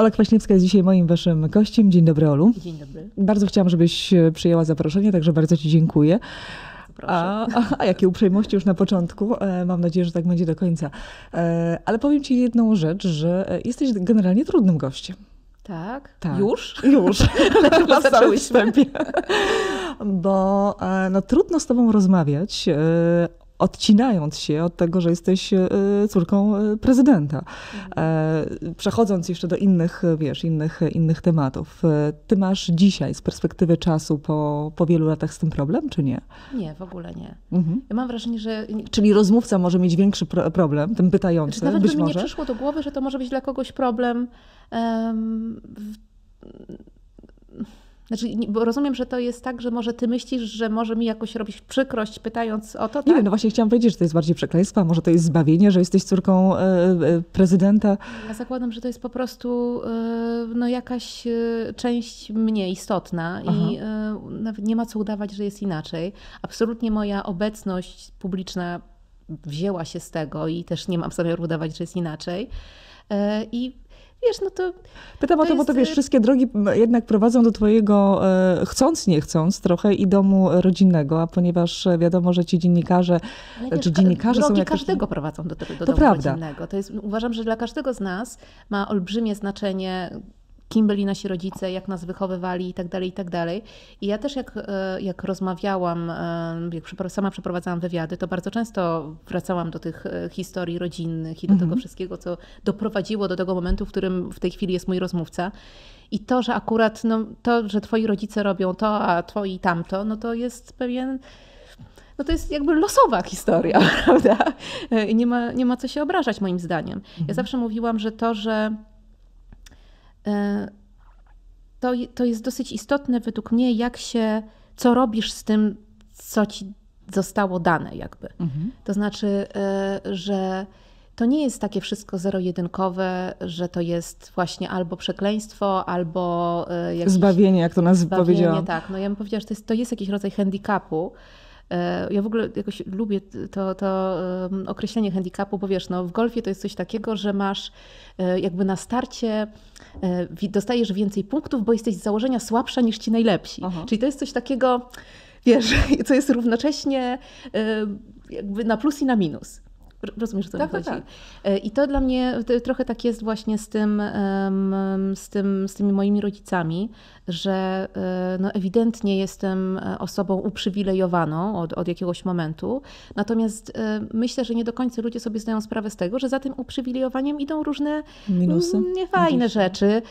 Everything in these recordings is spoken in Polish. Ola Kwaśniewska jest dzisiaj moim waszym gościem. Dzień dobry, Olu. Dzień dobry. Bardzo chciałam, żebyś przyjęła zaproszenie, także bardzo ci dziękuję. A jakie uprzejmości już na początku. Mam nadzieję, że tak będzie do końca. Ale powiem ci jedną rzecz, że jesteś generalnie trudnym gościem. Tak? Tak. Już? Już. Na samym wstępie. Bo no, trudno z tobą rozmawiać, odcinając się od tego, że jesteś córką prezydenta. Przechodząc jeszcze do innych, wiesz, innych tematów. Ty masz dzisiaj z perspektywy czasu po wielu latach z tym problem, czy nie? Nie, w ogóle nie. Mhm. Ja mam wrażenie, że... Czyli rozmówca może mieć większy problem, ten pytający, znaczy, nawet być by mi nie przyszło do głowy, że to może być dla kogoś problem. Znaczy, bo rozumiem, że to jest tak, że może ty myślisz, że może mi jakoś robisz przykrość, pytając o to, tak? Nie wiem, no właśnie chciałam powiedzieć, że to jest bardziej przekleństwo, może to jest zbawienie, że jesteś córką prezydenta. Ja zakładam, że to jest po prostu no, jakaś część mnie istotna. Aha. I nawet nie ma co udawać, że jest inaczej. Absolutnie moja obecność publiczna wzięła się z tego i też nie mam zamiaru udawać, że jest inaczej. I wiesz, no to... Pytam o to, bo to wiesz, wszystkie drogi jednak prowadzą do twojego, chcąc nie chcąc, trochę i domu rodzinnego, a ponieważ wiadomo, że ci dziennikarze, drogi każdego prowadzą do domu rodzinnego. To jest, uważam, że dla każdego z nas ma olbrzymie znaczenie, kim byli nasi rodzice, jak nas wychowywali i tak dalej, i tak dalej. I ja też jak rozmawiałam, jak sama przeprowadzałam wywiady, to bardzo często wracałam do tych historii rodzinnych i do tego wszystkiego, co doprowadziło do tego momentu, w którym w tej chwili jest mój rozmówca. I to, że akurat no, to, że twoi rodzice robią to, a twoi tamto, no to jest pewien... No to jest jakby losowa historia, prawda? I nie ma co się obrażać, moim zdaniem. Ja zawsze mówiłam, że to, że... To jest dosyć istotne według mnie, jak się, co robisz z tym, co ci zostało dane jakby. To znaczy, że to nie jest takie wszystko zero-jedynkowe, że to jest właśnie albo przekleństwo, albo jakieś... Zbawienie, jak to nas powiedziała. Tak, no ja bym powiedziała, że to jest jakiś rodzaj handicapu. Ja w ogóle jakoś lubię to określenie handicapu, bo wiesz, no w golfie to jest coś takiego, że masz jakby na starcie, dostajesz więcej punktów, bo jesteś z założenia słabsza niż ci najlepsi. Aha. Czyli to jest coś takiego, wiesz, co jest równocześnie jakby na plus i na minus. Rozumiesz, o co mi chodzi? Tak. I to dla mnie trochę tak jest właśnie z tymi moimi rodzicami, że no ewidentnie jestem osobą uprzywilejowaną od jakiegoś momentu. Natomiast myślę, że nie do końca ludzie sobie zdają sprawę z tego, że za tym uprzywilejowaniem idą różne minusy, niefajne rzeczy,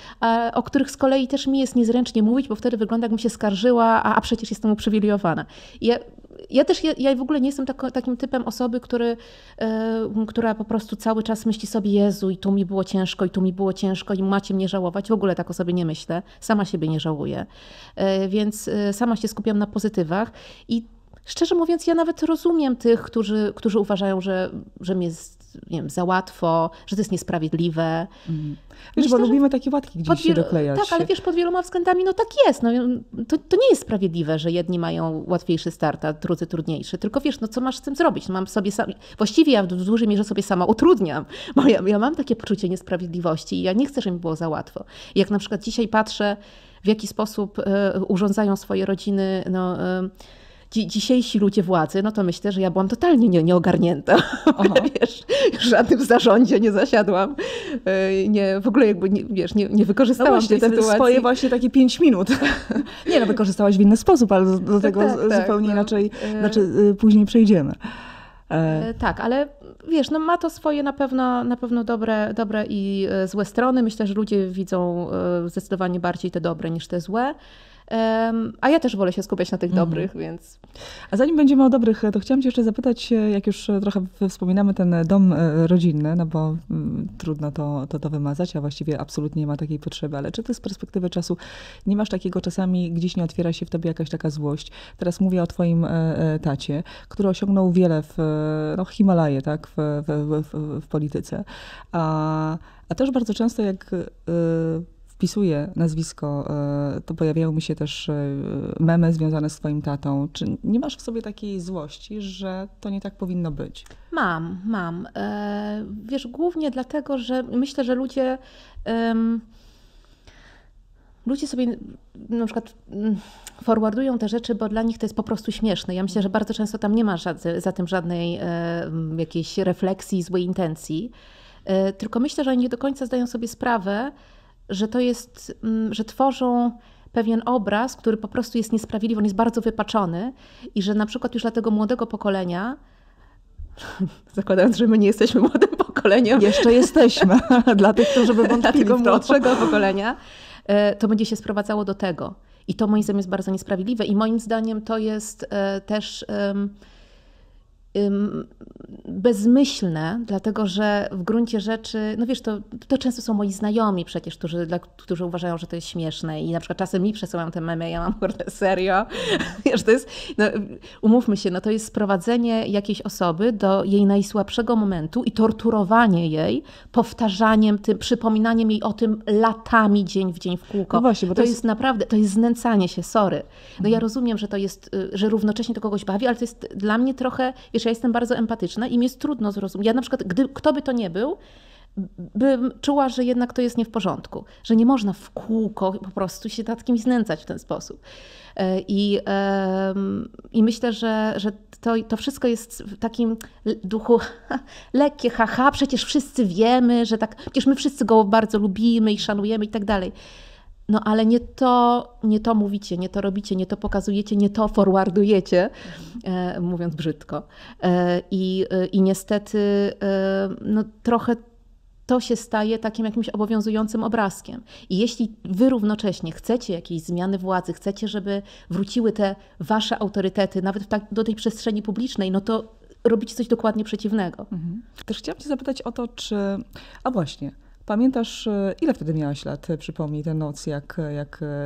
o których z kolei też mi jest niezręcznie mówić, bo wtedy wygląda, jakbym się skarżyła, a przecież jestem uprzywilejowana. Ja w ogóle nie jestem takim typem osoby, która po prostu cały czas myśli sobie: Jezu, i tu mi było ciężko i macie mnie żałować. W ogóle tak o sobie nie myślę. Sama siebie nie żałuję. Więc sama się skupiam na pozytywach. I szczerze mówiąc, ja nawet rozumiem tych, którzy uważają, że mi jest, nie wiem, za łatwo, że to jest niesprawiedliwe. Wiesz, myślę, bo lubimy takie łatki gdzieś się doklejać. Tak, ale wiesz, pod wieloma względami no tak jest. No, to nie jest sprawiedliwe, że jedni mają łatwiejszy start, a drudzy trudniejszy. Tylko wiesz, no co masz z tym zrobić? No, mam sobie właściwie ja w dużej mierze sobie sama utrudniam. Bo ja mam takie poczucie niesprawiedliwości i ja nie chcę, żeby mi było za łatwo. I jak na przykład dzisiaj patrzę, w jaki sposób urządzają swoje rodziny, no... dzisiejsi ludzie władzy, no to myślę, że ja byłam totalnie nieogarnięta. Wiesz, żadnym zarządzie nie zasiadłam. Nie, w ogóle jakby nie wykorzystałam no tej sytuacji. Swoje właśnie takie 5 minut. Nie, no wykorzystałaś w inny sposób, ale do tego zupełnie inaczej. No. Znaczy, później przejdziemy. Tak, ale wiesz, no ma to swoje na pewno dobre i złe strony. Myślę, że ludzie widzą zdecydowanie bardziej te dobre niż te złe. A ja też wolę się skupiać na tych dobrych, więc... A zanim będziemy o dobrych, to chciałam cię jeszcze zapytać, jak już trochę wspominamy ten dom rodzinny, no bo trudno to wymazać, a właściwie absolutnie nie ma takiej potrzeby, ale czy ty z perspektywy czasu nie masz takiego, czasami gdzieś nie otwiera się w tobie jakaś taka złość? Teraz mówię o twoim tacie, który osiągnął wiele w Himalaje, tak, w polityce. A też bardzo często jak... Wpisuję nazwisko, to pojawiają mi się też memy związane z twoim tatą. Czy nie masz w sobie takiej złości, że to nie tak powinno być? Mam. Wiesz, głównie dlatego, że myślę, że ludzie ludzie sobie na przykład forwardują te rzeczy, bo dla nich to jest po prostu śmieszne. Ja myślę, że bardzo często tam nie ma za tym żadnej jakiejś refleksji, złej intencji. Tylko myślę, że oni nie do końca zdają sobie sprawę, że to jest, że tworzą pewien obraz, który po prostu jest niesprawiedliwy, on jest bardzo wypaczony i że na przykład już dla tego młodego pokolenia, zakładając, że my nie jesteśmy młodym pokoleniem. Jeszcze jesteśmy, dla tych, którzy by wątpili w to. Młodszego pokolenia, to będzie się sprowadzało do tego. I to moim zdaniem jest bardzo niesprawiedliwe i moim zdaniem to jest też bezmyślne, dlatego że w gruncie rzeczy, no wiesz, to często są moi znajomi przecież, którzy uważają, że to jest śmieszne i na przykład czasem mi przesyłam te memy, ja mam kurde serio, wiesz, to jest, no, umówmy się, no to jest sprowadzenie jakiejś osoby do jej najsłabszego momentu i torturowanie jej, powtarzaniem tym, przypominaniem jej o tym latami dzień w dzień w kółko. No właśnie, bo to jest naprawdę, to jest znęcanie się, sorry. No ja rozumiem, że to jest, że równocześnie to kogoś bawi, ale to jest dla mnie trochę, wiesz, ja jestem bardzo empatyczna i mi jest trudno zrozumieć. Ja na przykład, kto by to nie był, bym czuła, że jednak to jest nie w porządku, że nie można w kółko po prostu się nad kimś znęcać w ten sposób. I myślę, że to wszystko jest w takim duchu lekkie, haha, przecież wszyscy wiemy, że tak, przecież my wszyscy go bardzo lubimy i szanujemy i tak dalej. No ale nie to mówicie, nie to robicie, nie to pokazujecie, nie to forwardujecie, mówiąc brzydko. I niestety no, trochę to się staje takim jakimś obowiązującym obrazkiem. I jeśli wy równocześnie chcecie jakiejś zmiany władzy, chcecie, żeby wróciły te wasze autorytety, nawet do tej przestrzeni publicznej, no to robicie coś dokładnie przeciwnego. Mhm. Też chciałam cię zapytać o to, czy... A właśnie. Pamiętasz, ile wtedy miałaś lat, przypomnij, tę noc, jak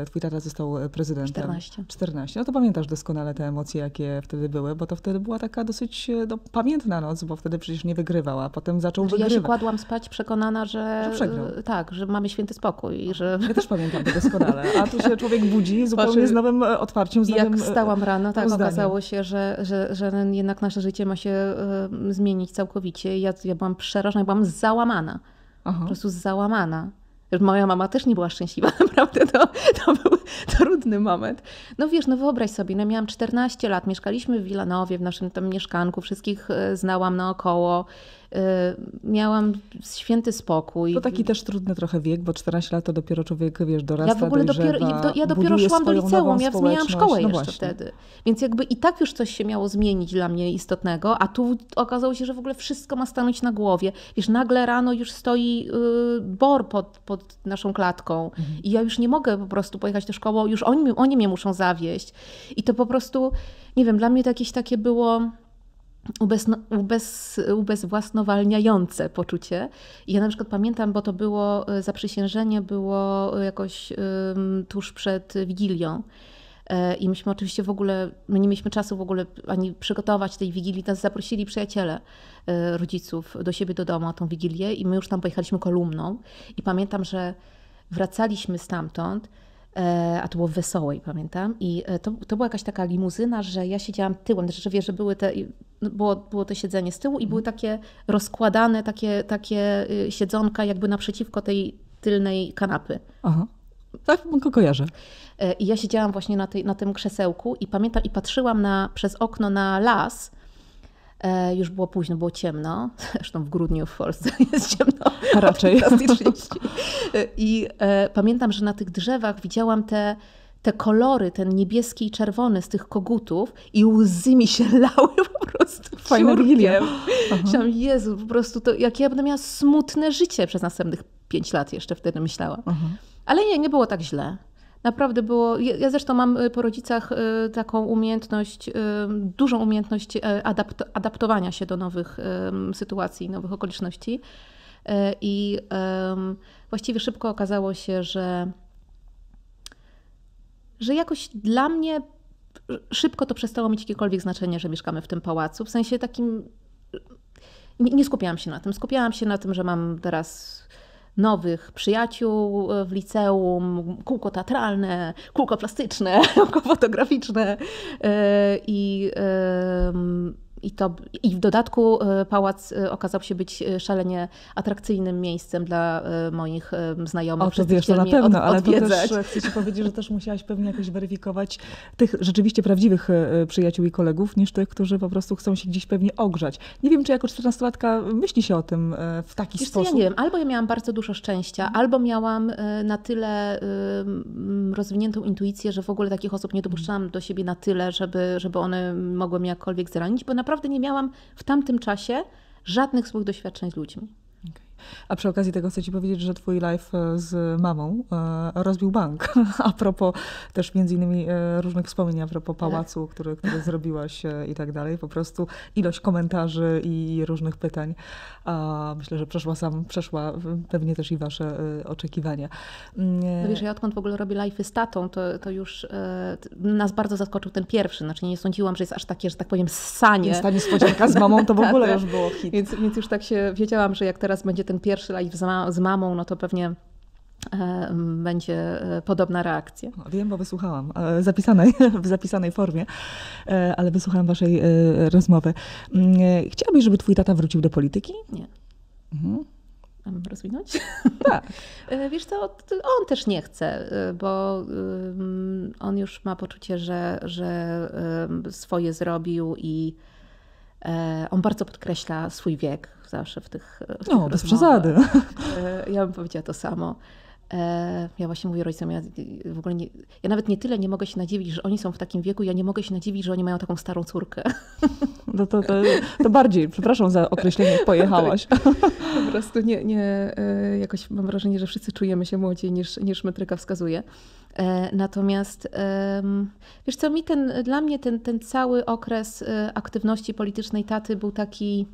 twój tata został prezydentem? 14. 14. No to pamiętasz doskonale te emocje, jakie wtedy były, bo to wtedy była taka dosyć pamiętna noc, bo wtedy przecież nie wygrywała, a potem zaczął wygrywać. Ja się kładłam spać przekonana, że przegrał. Tak, że mamy święty spokój. Że... Ja też pamiętam to doskonale, a tu się człowiek budzi zupełnie z nowym otwarciem, z nowym Jak wstałam rano, tak zdaniem. Okazało się, że jednak nasze życie ma się zmienić całkowicie. Ja byłam przerażona, ja byłam załamana. Aha. Po prostu załamana. Moja mama też nie była szczęśliwa, naprawdę to był trudny moment. No wiesz, no wyobraź sobie, no miałam 14 lat, mieszkaliśmy w Wilanowie, w naszym tam mieszkanku, wszystkich znałam naokoło. Miałam święty spokój. To taki też trudny trochę wiek, bo 14 lat to dopiero człowiek, wiesz, dorasta, Ja dopiero szłam do liceum, ja zmieniałam szkołę no jeszcze wtedy. Więc jakby i tak już coś się miało zmienić dla mnie istotnego, a tu okazało się, że w ogóle wszystko ma stanąć na głowie. Wiesz, nagle rano już stoi BOR pod naszą klatką i ja już nie mogę po prostu pojechać do szkoły, już oni mnie muszą zawieźć. I to po prostu, nie wiem, dla mnie to jakieś takie było... ubezwłasnowalniające poczucie. I ja na przykład pamiętam, bo to było, zaprzysiężenie było jakoś tuż przed Wigilią. I myśmy oczywiście my nie mieliśmy czasu w ogóle ani przygotować tej Wigilii. Nas zaprosili przyjaciele rodziców do siebie do domu na tą Wigilię i my już tam pojechaliśmy kolumną. I pamiętam, że wracaliśmy stamtąd, a to było w Wesołej, pamiętam. I to była jakaś taka limuzyna, że ja siedziałam tyłem, znaczy, że wiesz, że były było to siedzenie z tyłu i były takie rozkładane, takie siedzonka jakby naprzeciwko tej tylnej kanapy. Aha, tak go kojarzę. I ja siedziałam właśnie na tym krzesełku i pamiętam, i patrzyłam przez okno na las. Już było późno, było ciemno. Zresztą w grudniu w Polsce jest ciemno. A raczej. I pamiętam, że na tych drzewach widziałam te kolory, ten niebieski i czerwony z tych kogutów i łzy mi się lały po prostu ciurkiem. Myślałam, Jezu, po prostu to, jak ja będę miała smutne życie przez następnych 5 lat jeszcze wtedy myślałam. Aha. Ale nie było tak źle. Naprawdę było, ja zresztą mam po rodzicach taką umiejętność, dużą umiejętność adaptowania się do nowych sytuacji, nowych okoliczności i właściwie szybko okazało się, że jakoś dla mnie szybko to przestało mieć jakiekolwiek znaczenie, że mieszkamy w tym pałacu, w sensie takim, nie skupiałam się na tym, że mam teraz nowych przyjaciół w liceum, kółko teatralne, kółko plastyczne, kółko fotograficzne I w dodatku pałac okazał się być szalenie atrakcyjnym miejscem dla moich znajomych. Oczywiście, to na pewno, ale to też chcę ci powiedzieć, że też musiałaś pewnie jakoś weryfikować tych rzeczywiście prawdziwych przyjaciół i kolegów, niż tych, którzy po prostu chcą się gdzieś pewnie ogrzać. Nie wiem, czy jako 14-latka myśli się o tym w taki sposób. Ja nie wiem, albo ja miałam bardzo dużo szczęścia, albo miałam na tyle rozwiniętą intuicję, że w ogóle takich osób nie dopuszczałam do siebie na tyle, żeby one mogły mnie jakkolwiek zranić, bo naprawdę nie miałam w tamtym czasie żadnych złych doświadczeń z ludźmi. Okay. A przy okazji tego chcę ci powiedzieć, że twój live z mamą rozbił bank. A propos też między innymi różnych wspomnień, a propos pałacu, który zrobiłaś i tak dalej. Po prostu ilość komentarzy i różnych pytań. Myślę, że przeszła pewnie też i wasze oczekiwania. No wiesz, ja odkąd w ogóle robię live'y z tatą, to już nas bardzo zaskoczył ten pierwszy. Znaczy nie sądziłam, że jest aż takie, że tak powiem, ssanie. Ta niespodzianka z mamą to w ogóle już było hit. Więc już tak się wiedziałam, że jak teraz będzie ten pierwszy live z mamą, no to pewnie będzie podobna reakcja. Wiem, bo wysłuchałam, w zapisanej formie, ale wysłuchałam waszej rozmowy. Chciałabyś, żeby twój tata wrócił do polityki? Nie. Mhm. Mam rozwinąć? Tak. Wiesz co, on też nie chce, bo on już ma poczucie, że swoje zrobił i on bardzo podkreśla swój wiek zawsze w tych rozmowach. Bez przesady. Ja bym powiedziała to samo. Ja właśnie mówię rodzicom, ja nawet nie tyle nie mogę się nadziwić, że oni są w takim wieku, ja nie mogę się nadziwić, że oni mają taką starą córkę. No to bardziej, przepraszam za określenie, pojechałaś. Tak. Po prostu nie, jakoś mam wrażenie, że wszyscy czujemy się młodziej niż metryka wskazuje. Natomiast wiesz co, dla mnie ten cały okres aktywności politycznej taty był taki,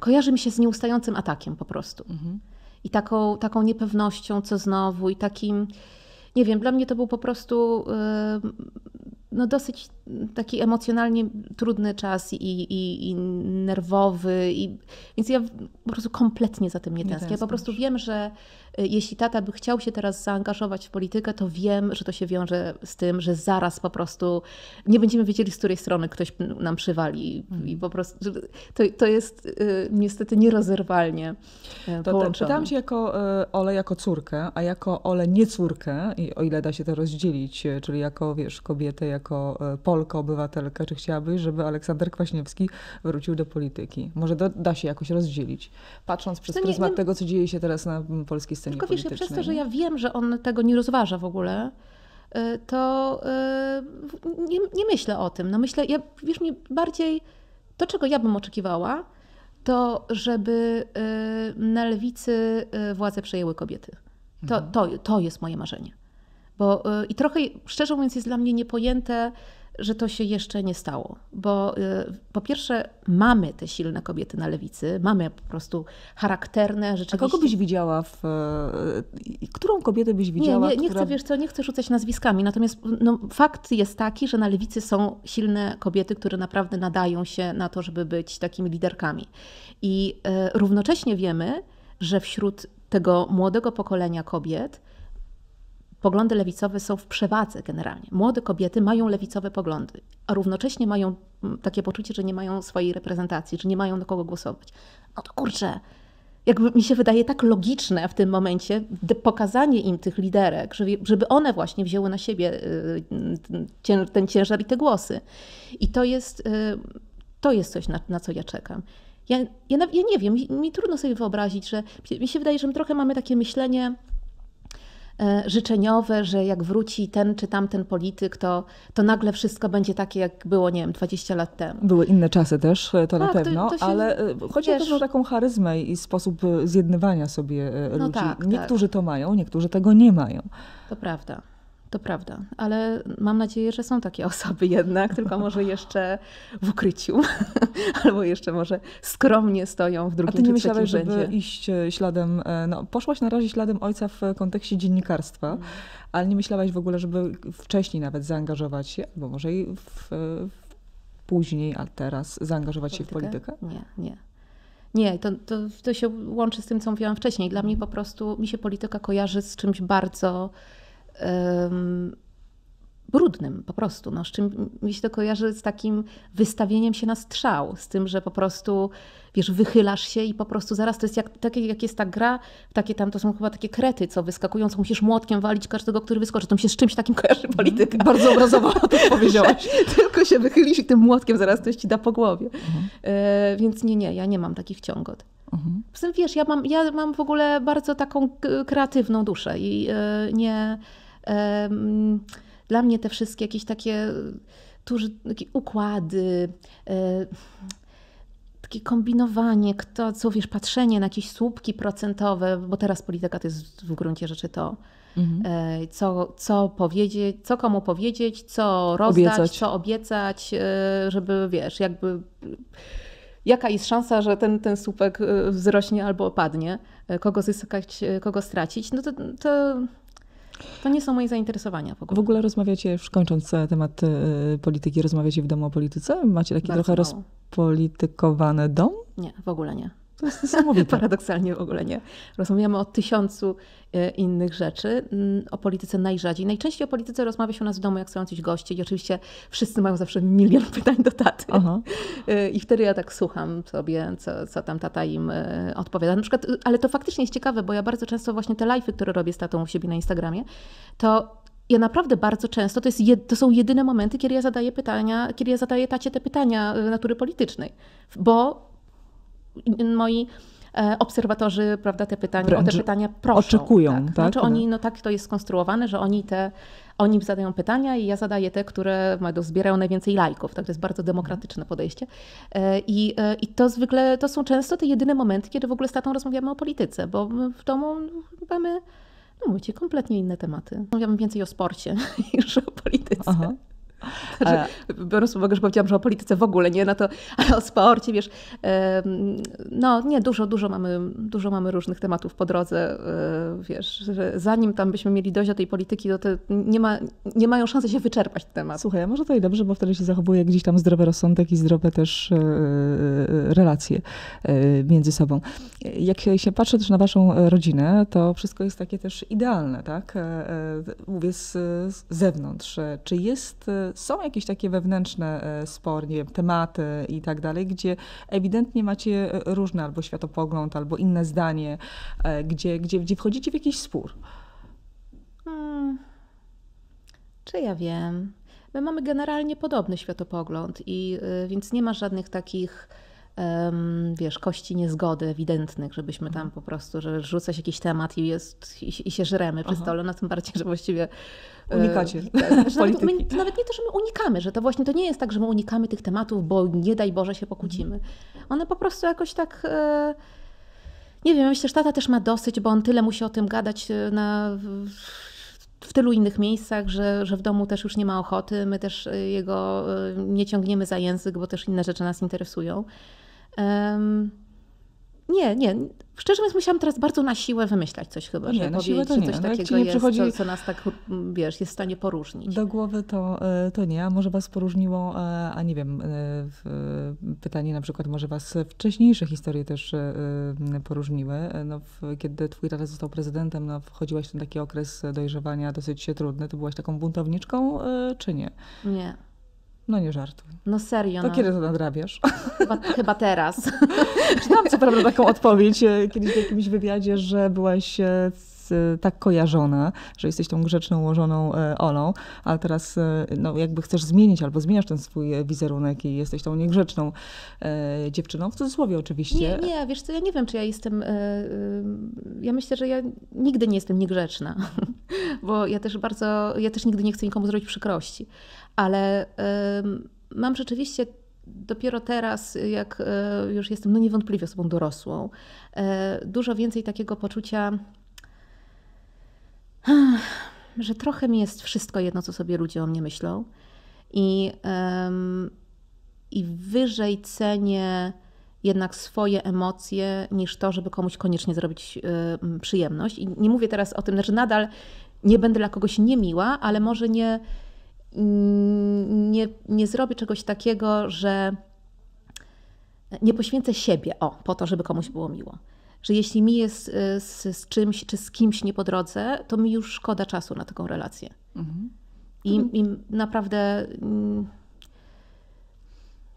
kojarzy mi się z nieustającym atakiem po prostu. Mhm. I taką niepewnością, co znowu, i takim, nie wiem, dla mnie to był po prostu no dosyć taki emocjonalnie trudny czas i nerwowy. Więc ja po prostu kompletnie za tym nie tęsknię. Ja po prostu wiem, że jeśli tata by chciał się teraz zaangażować w politykę, to wiem, że to się wiąże z tym, że zaraz po prostu nie będziemy wiedzieli, z której strony ktoś nam przywali. I po prostu to jest niestety nierozerwalnie połączone. Pytałam się Olę jako córkę, a jako Olę nie córkę, i o ile da się to rozdzielić, czyli jako, wiesz, kobietę, jako Polkę, obywatelkę, czy chciałabyś, żeby Aleksander Kwaśniewski wrócił do polityki? Może da się jakoś rozdzielić, patrząc przez pryzmat tego, co dzieje się teraz na polskiej scenie politycznej. Tylko wiesz, przez to, że ja wiem, że on tego nie rozważa w ogóle, to nie myślę o tym. No myślę, wiesz, mnie bardziej to, czego ja bym oczekiwała, to żeby na lewicy władzę przejęły kobiety. To jest moje marzenie. Bo i trochę, szczerze mówiąc, jest dla mnie niepojęte, że to się jeszcze nie stało. Bo po pierwsze mamy te silne kobiety na lewicy, mamy po prostu charakterne rzeczywiście. A kogo byś widziała, którą kobietę byś widziała? Nie chcę, wiesz co, nie chcę rzucać nazwiskami, natomiast no, fakt jest taki, że na lewicy są silne kobiety, które naprawdę nadają się na to, żeby być takimi liderkami. I równocześnie wiemy, że wśród tego młodego pokolenia kobiet poglądy lewicowe są w przewadze generalnie. Młode kobiety mają lewicowe poglądy, a równocześnie mają takie poczucie, że nie mają swojej reprezentacji, że nie mają na kogo głosować. No to kurczę, jakby mi się wydaje tak logiczne w tym momencie pokazanie im tych liderek, żeby one właśnie wzięły na siebie ten ciężar i te głosy. I to jest coś, na co ja czekam. Ja nie wiem, mi trudno sobie wyobrazić, że mi się wydaje, że my trochę mamy takie myślenie życzeniowe, że jak wróci ten czy tamten polityk, to nagle wszystko będzie takie, jak było, nie wiem, 20 lat temu. Były inne czasy też, to na pewno, ale chodzi też o taką charyzmę i sposób zjednywania sobie ludzi. Tak, niektórzy to mają, niektórzy tego nie mają. To prawda, ale mam nadzieję, że są takie osoby jednak, tylko może jeszcze w ukryciu, albo jeszcze może skromnie stoją w drugim czy trzecim rzędzie. A ty nie myślałaś, żeby iść śladem, poszłaś na razie śladem ojca w kontekście dziennikarstwa, ale nie myślałaś w ogóle, żeby wcześniej nawet zaangażować się, bo może i później, a teraz zaangażować się w politykę? Nie, to się łączy z tym, co mówiłam wcześniej. Dla mnie po prostu, mi się polityka kojarzy z czymś bardzo brudnym po prostu, no, z czym mi się to kojarzy z takim wystawieniem się na strzał, z tym, że po prostu wiesz, wychylasz się i po prostu zaraz to jest jak jest ta gra, takie tam to są chyba takie krety, co wyskakują, co musisz młotkiem walić każdego, który wyskoczy. To mi się z czymś takim kojarzy polityka. Bardzo obrazowo o tym powiedziałaś. Tylko się wychylisz i tym młotkiem zaraz ktoś ci da po głowie. Więc nie, ja nie mam takich ciągot. Poza tym wiesz, ja mam w ogóle bardzo taką kreatywną duszę i dla mnie te wszystkie jakieś takie układy, takie kombinowanie, kto co wiesz, patrzenie na jakieś słupki procentowe, bo teraz polityka to jest w gruncie rzeczy to, co komu powiedzieć, co rozdać, co obiecać, żeby wiesz, jakby jaka jest szansa, że ten słupek wzrośnie albo opadnie, kogo zyskać, kogo stracić, no to nie są moje zainteresowania w ogóle. W ogóle rozmawiacie, już kończąc temat polityki, rozmawiacie w domu o polityce? Macie taki bardzo trochę mało rozpolitykowany dom? Nie, w ogóle nie. To jest niesamowite. Paradoksalnie w ogóle nie. Rozmawiamy o 1000 innych rzeczy, o polityce najrzadziej. Najczęściej o polityce rozmawia się u nas w domu, jak są jacyś goście i oczywiście wszyscy mają zawsze milion pytań do taty. Aha. I wtedy ja tak słucham sobie, co tam tata im odpowiada. Na przykład, ale to faktycznie jest ciekawe, bo ja bardzo często właśnie te live'y, które robię z tatą u siebie na Instagramie, to ja naprawdę bardzo często, to są jedyne momenty, kiedy ja zadaję pytania, kiedy ja zadaję tacie te pytania natury politycznej, bo moi obserwatorzy, prawda, o te pytania proszą. Oczekują, tak? Znaczy oni, no tak to jest skonstruowane, że oni zadają pytania i ja zadaję te, które zbierają najwięcej lajków. Tak? To jest bardzo demokratyczne podejście. I to zwykle, to są często te jedyne momenty, kiedy w ogóle z tatą rozmawiamy o polityce, bo my w domu mamy, no mówicie, kompletnie inne tematy. Rozmawiamy więcej o sporcie niż o polityce. Aha. Znaczy, biorąc pod uwagę, że powiedziałam, że o polityce w ogóle nie, no to, ale o sporcie, wiesz, no nie, dużo mamy różnych tematów po drodze, wiesz, że zanim tam byśmy mieli dojść do tej polityki, to nie mają szansy się wyczerpać temat. Słuchaj, a może to i dobrze, bo wtedy się zachowuje gdzieś tam zdrowy rozsądek i zdrowe też relacje między sobą. Jak się patrzy też na waszą rodzinę, to wszystko jest takie też idealne, tak? Mówię z zewnątrz. Czy są jakieś takie wewnętrzne spory, nie wiem, tematy i tak dalej, gdzie ewidentnie macie różny albo światopogląd, albo inne zdanie, gdzie wchodzicie w jakiś spór? Czy ja wiem? My mamy generalnie podobny światopogląd, więc nie ma żadnych takich wiesz, kości niezgody ewidentnych, żebyśmy tam po prostu, że rzuca się jakiś temat i się żremy przy stole, na tym bardziej, że właściwie unikacie polityki. Nawet nie to, że my unikamy, że to właśnie to nie jest tak, że my unikamy tych tematów, bo nie daj Boże się pokłócimy. One po prostu jakoś tak, nie wiem, myślę, że tata też ma dosyć, bo on tyle musi o tym gadać w tylu innych miejscach, że w domu też już nie ma ochoty. My też jego nie ciągniemy za język, bo też inne rzeczy nas interesują. Nie. Szczerze mówiąc, musiałam teraz bardzo na siłę wymyślać coś chyba, żeby powiedzieć, że coś takiego jest, co nas tak, wiesz, jest w stanie poróżnić. Do głowy to nie, a może was poróżniło, a nie wiem, pytanie na przykład, może was wcześniejsze historie też poróżniły. No, kiedy twój tata został prezydentem, no, wchodziłaś w ten taki okres dojrzewania dosyć trudny. Ty byłaś taką buntowniczką, czy nie? Nie. No nie żartuj. No serio. To kiedy to nadrabiasz? Chyba teraz. Znam co prawda taką odpowiedź kiedyś w jakimś wywiadzie, że byłaś tak kojarzona, że jesteś tą grzeczną, ułożoną Olą, ale teraz no, jakby chcesz zmienić albo zmieniasz ten swój wizerunek i jesteś tą niegrzeczną dziewczyną, w cudzysłowie oczywiście. Nie, wiesz co, ja nie wiem, czy ja jestem, ja myślę, że ja nigdy nie jestem niegrzeczna, bo ja też nigdy nie chcę nikomu zrobić przykrości, ale mam rzeczywiście dopiero teraz, jak już jestem no niewątpliwie osobą dorosłą, dużo więcej takiego poczucia, że trochę mi jest wszystko jedno, co sobie ludzie o mnie myślą i wyżej cenię jednak swoje emocje niż to, żeby komuś koniecznie zrobić przyjemność. I nie mówię teraz o tym, że nadal nie będę dla kogoś niemiła, ale może nie zrobię czegoś takiego, że nie poświęcę siebie po to, żeby komuś było miło. Że jeśli mi jest z czymś czy z kimś nie po drodze, to mi już szkoda czasu na taką relację. I naprawdę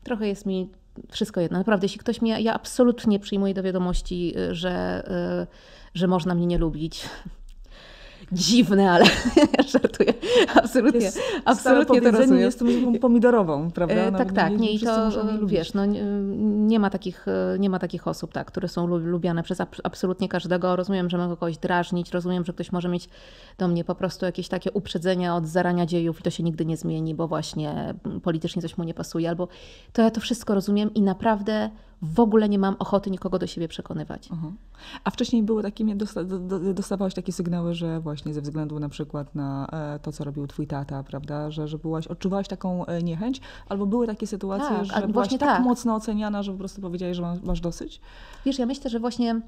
trochę jest mi wszystko jedno. Naprawdę, jeśli ktoś mnie, ja absolutnie przyjmuję do wiadomości, że można mnie nie lubić. Dziwne, ale żartuję. Absolutnie, jest absolutnie to rozumiem. Jest to muzyką pomidorową, prawda? Tak, tak. Nie, i to, wiesz, no, nie ma takich osób, tak, które są lubiane przez absolutnie każdego. Rozumiem, że mogę kogoś drażnić, rozumiem, że ktoś może mieć do mnie po prostu jakieś takie uprzedzenia od zarania dziejów i to się nigdy nie zmieni, bo właśnie politycznie coś mu nie pasuje. Albo to ja to wszystko rozumiem i naprawdę w ogóle nie mam ochoty nikogo do siebie przekonywać. Uh-huh. A wcześniej były takie, dostawałaś takie sygnały, że właśnie ze względu na przykład na to, co robił twój tata, prawda, że byłaś, odczuwałaś taką niechęć? Albo były takie sytuacje, tak, że byłaś tak mocno oceniana, że po prostu powiedziałaś, że masz dosyć? Wiesz, ja myślę, że właśnie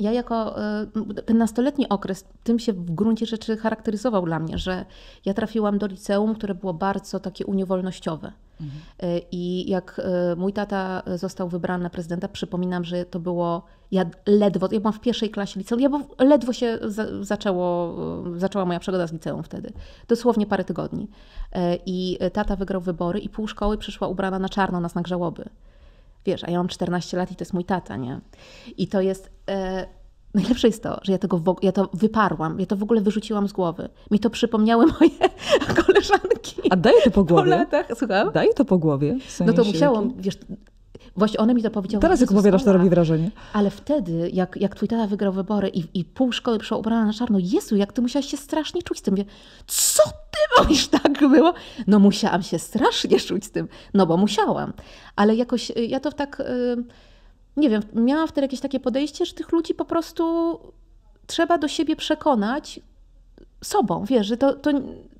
ja jako ten nastoletni okres, tym się w gruncie rzeczy charakteryzował dla mnie, że ja trafiłam do liceum, które było bardzo takie uniewolnościowe. I jak mój tata został wybrany na prezydenta, przypominam, że to było, ja byłam w pierwszej klasie liceum, ledwo się zaczęła moja przygoda z liceum wtedy, dosłownie parę tygodni. I tata wygrał wybory i pół szkoły przyszła ubrana na czarno na znak żałoby. Wiesz, a ja mam 14 lat i to jest mój tata, nie? I to jest, najlepsze jest to, że ja to wyparłam, ja to w ogóle wyrzuciłam z głowy. Mi to przypomniały moje koleżanki. A daje to po głowie? Po latach, słucham? Daje to po głowie? W sensie no to musiałam, wiesz, właśnie one mi to powiedziały. Teraz jak opowiadasz, to robi wrażenie. Ale wtedy, jak twój tata wygrał wybory i pół szkoły przyszła ubrana na czarno, Jezu, jak ty musiałaś się strasznie czuć z tym. Mówię, co ty mówisz, tak było? No musiałam się strasznie czuć z tym, no bo musiałam. Ale jakoś ja to tak, nie wiem, miałam wtedy jakieś takie podejście, że tych ludzi po prostu trzeba do siebie przekonać sobą. Wiesz, że to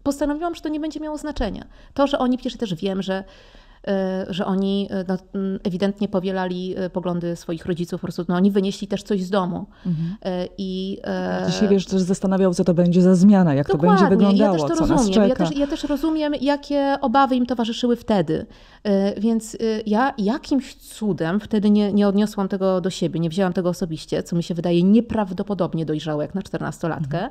postanowiłam, że to nie będzie miało znaczenia. To, że oni, przecież też wiem, że oni no, ewidentnie powielali poglądy swoich rodziców, po prostu no, oni wynieśli też coś z domu. Mhm. Dzisiaj wiesz, też zastanawiał, co to będzie za zmiana, jak dokładnie, to będzie wyglądało, ja też to co rozumiem. Nas czeka. Ja też rozumiem, jakie obawy im towarzyszyły wtedy. Więc ja jakimś cudem wtedy nie odniosłam tego do siebie, nie wzięłam tego osobiście, co mi się wydaje nieprawdopodobnie dojrzałe, jak na 14-latkę. Mhm.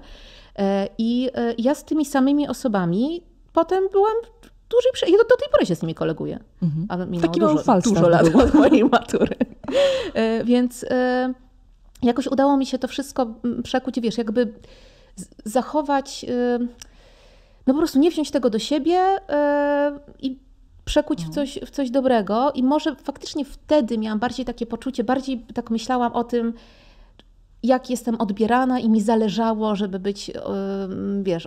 I ja z tymi samymi osobami potem byłam... Ja do tej pory się z nimi koleguję. Mhm. A minęło dużo lat od mojej matury. Więc jakoś udało mi się to wszystko przekuć, wiesz, jakby zachować, no po prostu nie wziąć tego do siebie i przekuć w coś dobrego. I może faktycznie wtedy miałam bardziej takie poczucie, bardziej tak myślałam o tym, jak jestem odbierana i mi zależało, żeby być, wiesz,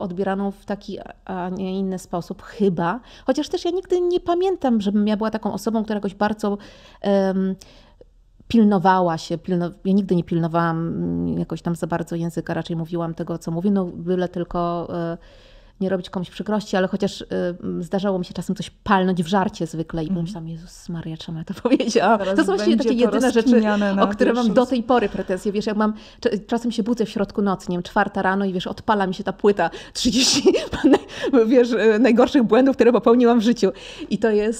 odbieraną w taki, a nie inny sposób, chyba. Chociaż też ja nigdy nie pamiętam, żebym ja była taką osobą, która jakoś bardzo pilnowała się. Ja nigdy nie pilnowałam jakoś tam za bardzo języka, raczej mówiłam tego, co mówię, no byle tylko nie robić komuś przykrości, ale chociaż zdarzało mi się czasem coś palnąć w żarcie zwykle i pomyślałam, Jezus Maria, czemu ja to powiedziałam? To są właśnie takie jedyne rzeczy, o które mam do tej pory pretensje. Wiesz, jak mam, czasem się budzę w środku nocy, nie wiem, 4:00 rano i wiesz, odpala mi się ta płyta 30 wiesz, najgorszych błędów, które popełniłam w życiu.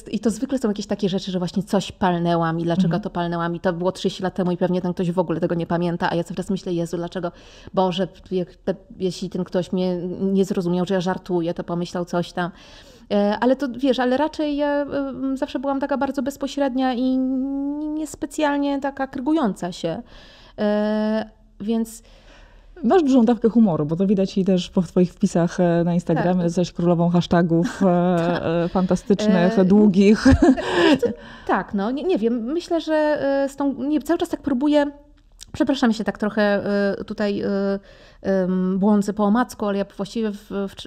I to zwykle są jakieś takie rzeczy, że właśnie coś palnęłam i dlaczego to palnęłam i to było 30 lat temu i pewnie ten ktoś w ogóle tego nie pamięta, a ja cały czas myślę, Jezu, dlaczego? Boże, jeśli ten ktoś mnie nie zrozumiał, że ja żartuje, to pomyślał coś tam. Ale to wiesz, ale raczej ja zawsze byłam taka bardzo bezpośrednia i niespecjalnie taka krygująca się. Więc... Masz dużą dawkę humoru, bo to widać i też po twoich wpisach na Instagramie, jesteś królową hashtagów fantastycznych, długich. Tak, no nie wiem, myślę, że z tą, cały czas tak próbuję. Przepraszam, się tak trochę tutaj błądzę po omacku, ale ja właściwie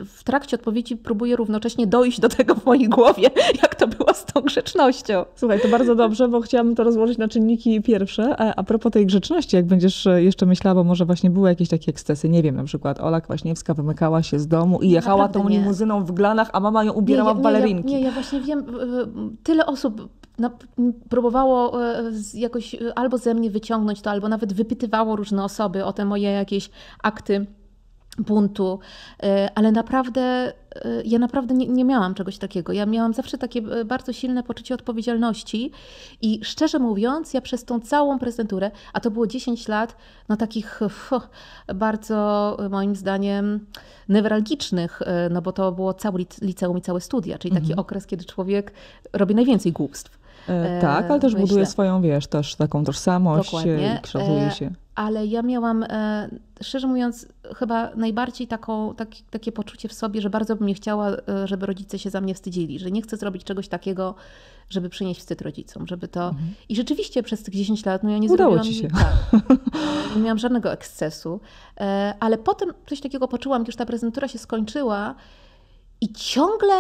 w trakcie odpowiedzi próbuję równocześnie dojść do tego w mojej głowie, jak to było z tą grzecznością. Słuchaj, to bardzo dobrze, bo chciałam to rozłożyć na czynniki pierwsze. A propos tej grzeczności, jak będziesz jeszcze myślała, bo może właśnie były jakieś takie ekscesy, nie wiem, na przykład Ola Kwaśniewska wymykała się z domu i jechała tą limuzyną w Glanach, a mama ją ubierała w balerinki. Ja właśnie wiem, tyle osób próbowało jakoś albo ze mnie wyciągnąć to, albo nawet wypytywało różne osoby o te moje jakieś akty buntu, ale naprawdę ja naprawdę nie miałam czegoś takiego. Ja miałam zawsze takie bardzo silne poczucie odpowiedzialności i szczerze mówiąc, ja przez tą całą prezydenturę, a to było 10 lat, no takich bardzo moim zdaniem newralgicznych, no bo to było całe liceum i całe studia, czyli taki okres, kiedy człowiek robi najwięcej głupstw. Tak, ale też buduje swoją, wiesz, też taką tożsamość, kształtuje się. Ale ja miałam, szczerze mówiąc, chyba najbardziej takie poczucie w sobie, że bardzo bym nie chciała, żeby rodzice się za mnie wstydzili, że nie chcę zrobić czegoś takiego, żeby przynieść wstyd rodzicom, żeby to... I rzeczywiście przez tych 10 lat, no ja nie udało zrobiłam... Udało ci się. Tak, nie miałam żadnego ekscesu, ale potem coś takiego poczułam, kiedy już ta prezentura się skończyła i ciągle...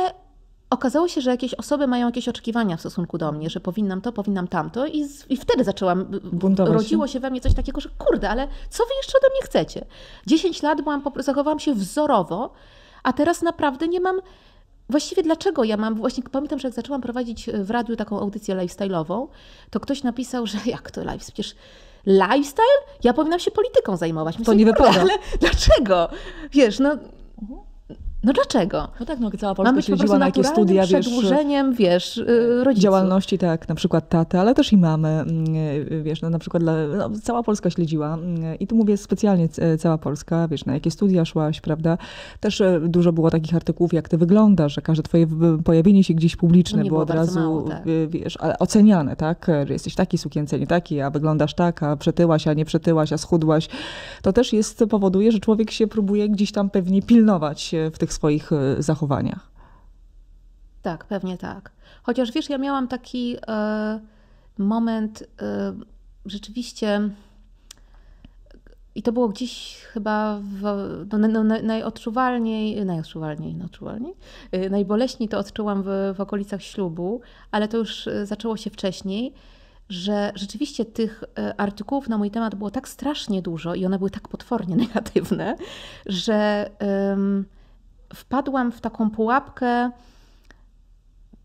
Okazało się, że jakieś osoby mają jakieś oczekiwania w stosunku do mnie, że powinnam to, powinnam tamto i wtedy zaczęłam, rodziło się we mnie coś takiego, że kurde, ale co wy jeszcze ode mnie chcecie? 10 lat byłam, zachowałam się wzorowo, a teraz naprawdę nie mam, właściwie dlaczego ja mam, właśnie pamiętam, że jak zaczęłam prowadzić w radiu taką audycję lifestyle'ową, to ktoś napisał, że jak to live, przecież lifestyle? Ja powinnam się polityką zajmować. Myślę, to nie wypada. Ale dlaczego? Wiesz, no... No dlaczego? No tak, no cała Polska śledziła na jakie studia, wiesz... przedłużeniem, wiesz, rodziców. Działalności, tak, na przykład taty, ale też i mamy, wiesz, no, na przykład cała Polska śledziła i tu mówię specjalnie cała Polska, wiesz, na jakie studia szłaś, prawda? Też dużo było takich artykułów, jak ty wyglądasz, że każde twoje pojawienie się gdzieś publiczne no było od razu, mało, tak. Wiesz, ale oceniane, tak? Że jesteś taki sukience, nie taki, a wyglądasz tak, a przetyłaś, a nie przetyłaś, a schudłaś. To też jest, powoduje, że człowiek się próbuje gdzieś tam pewnie pilnować w tych swoich zachowaniach. Tak, pewnie tak. Chociaż wiesz, ja miałam taki moment rzeczywiście i to było gdzieś chyba najboleśniej to odczułam w okolicach ślubu, ale to już zaczęło się wcześniej, że rzeczywiście tych artykułów na mój temat było tak strasznie dużo i one były tak potwornie negatywne, że wpadłam w taką pułapkę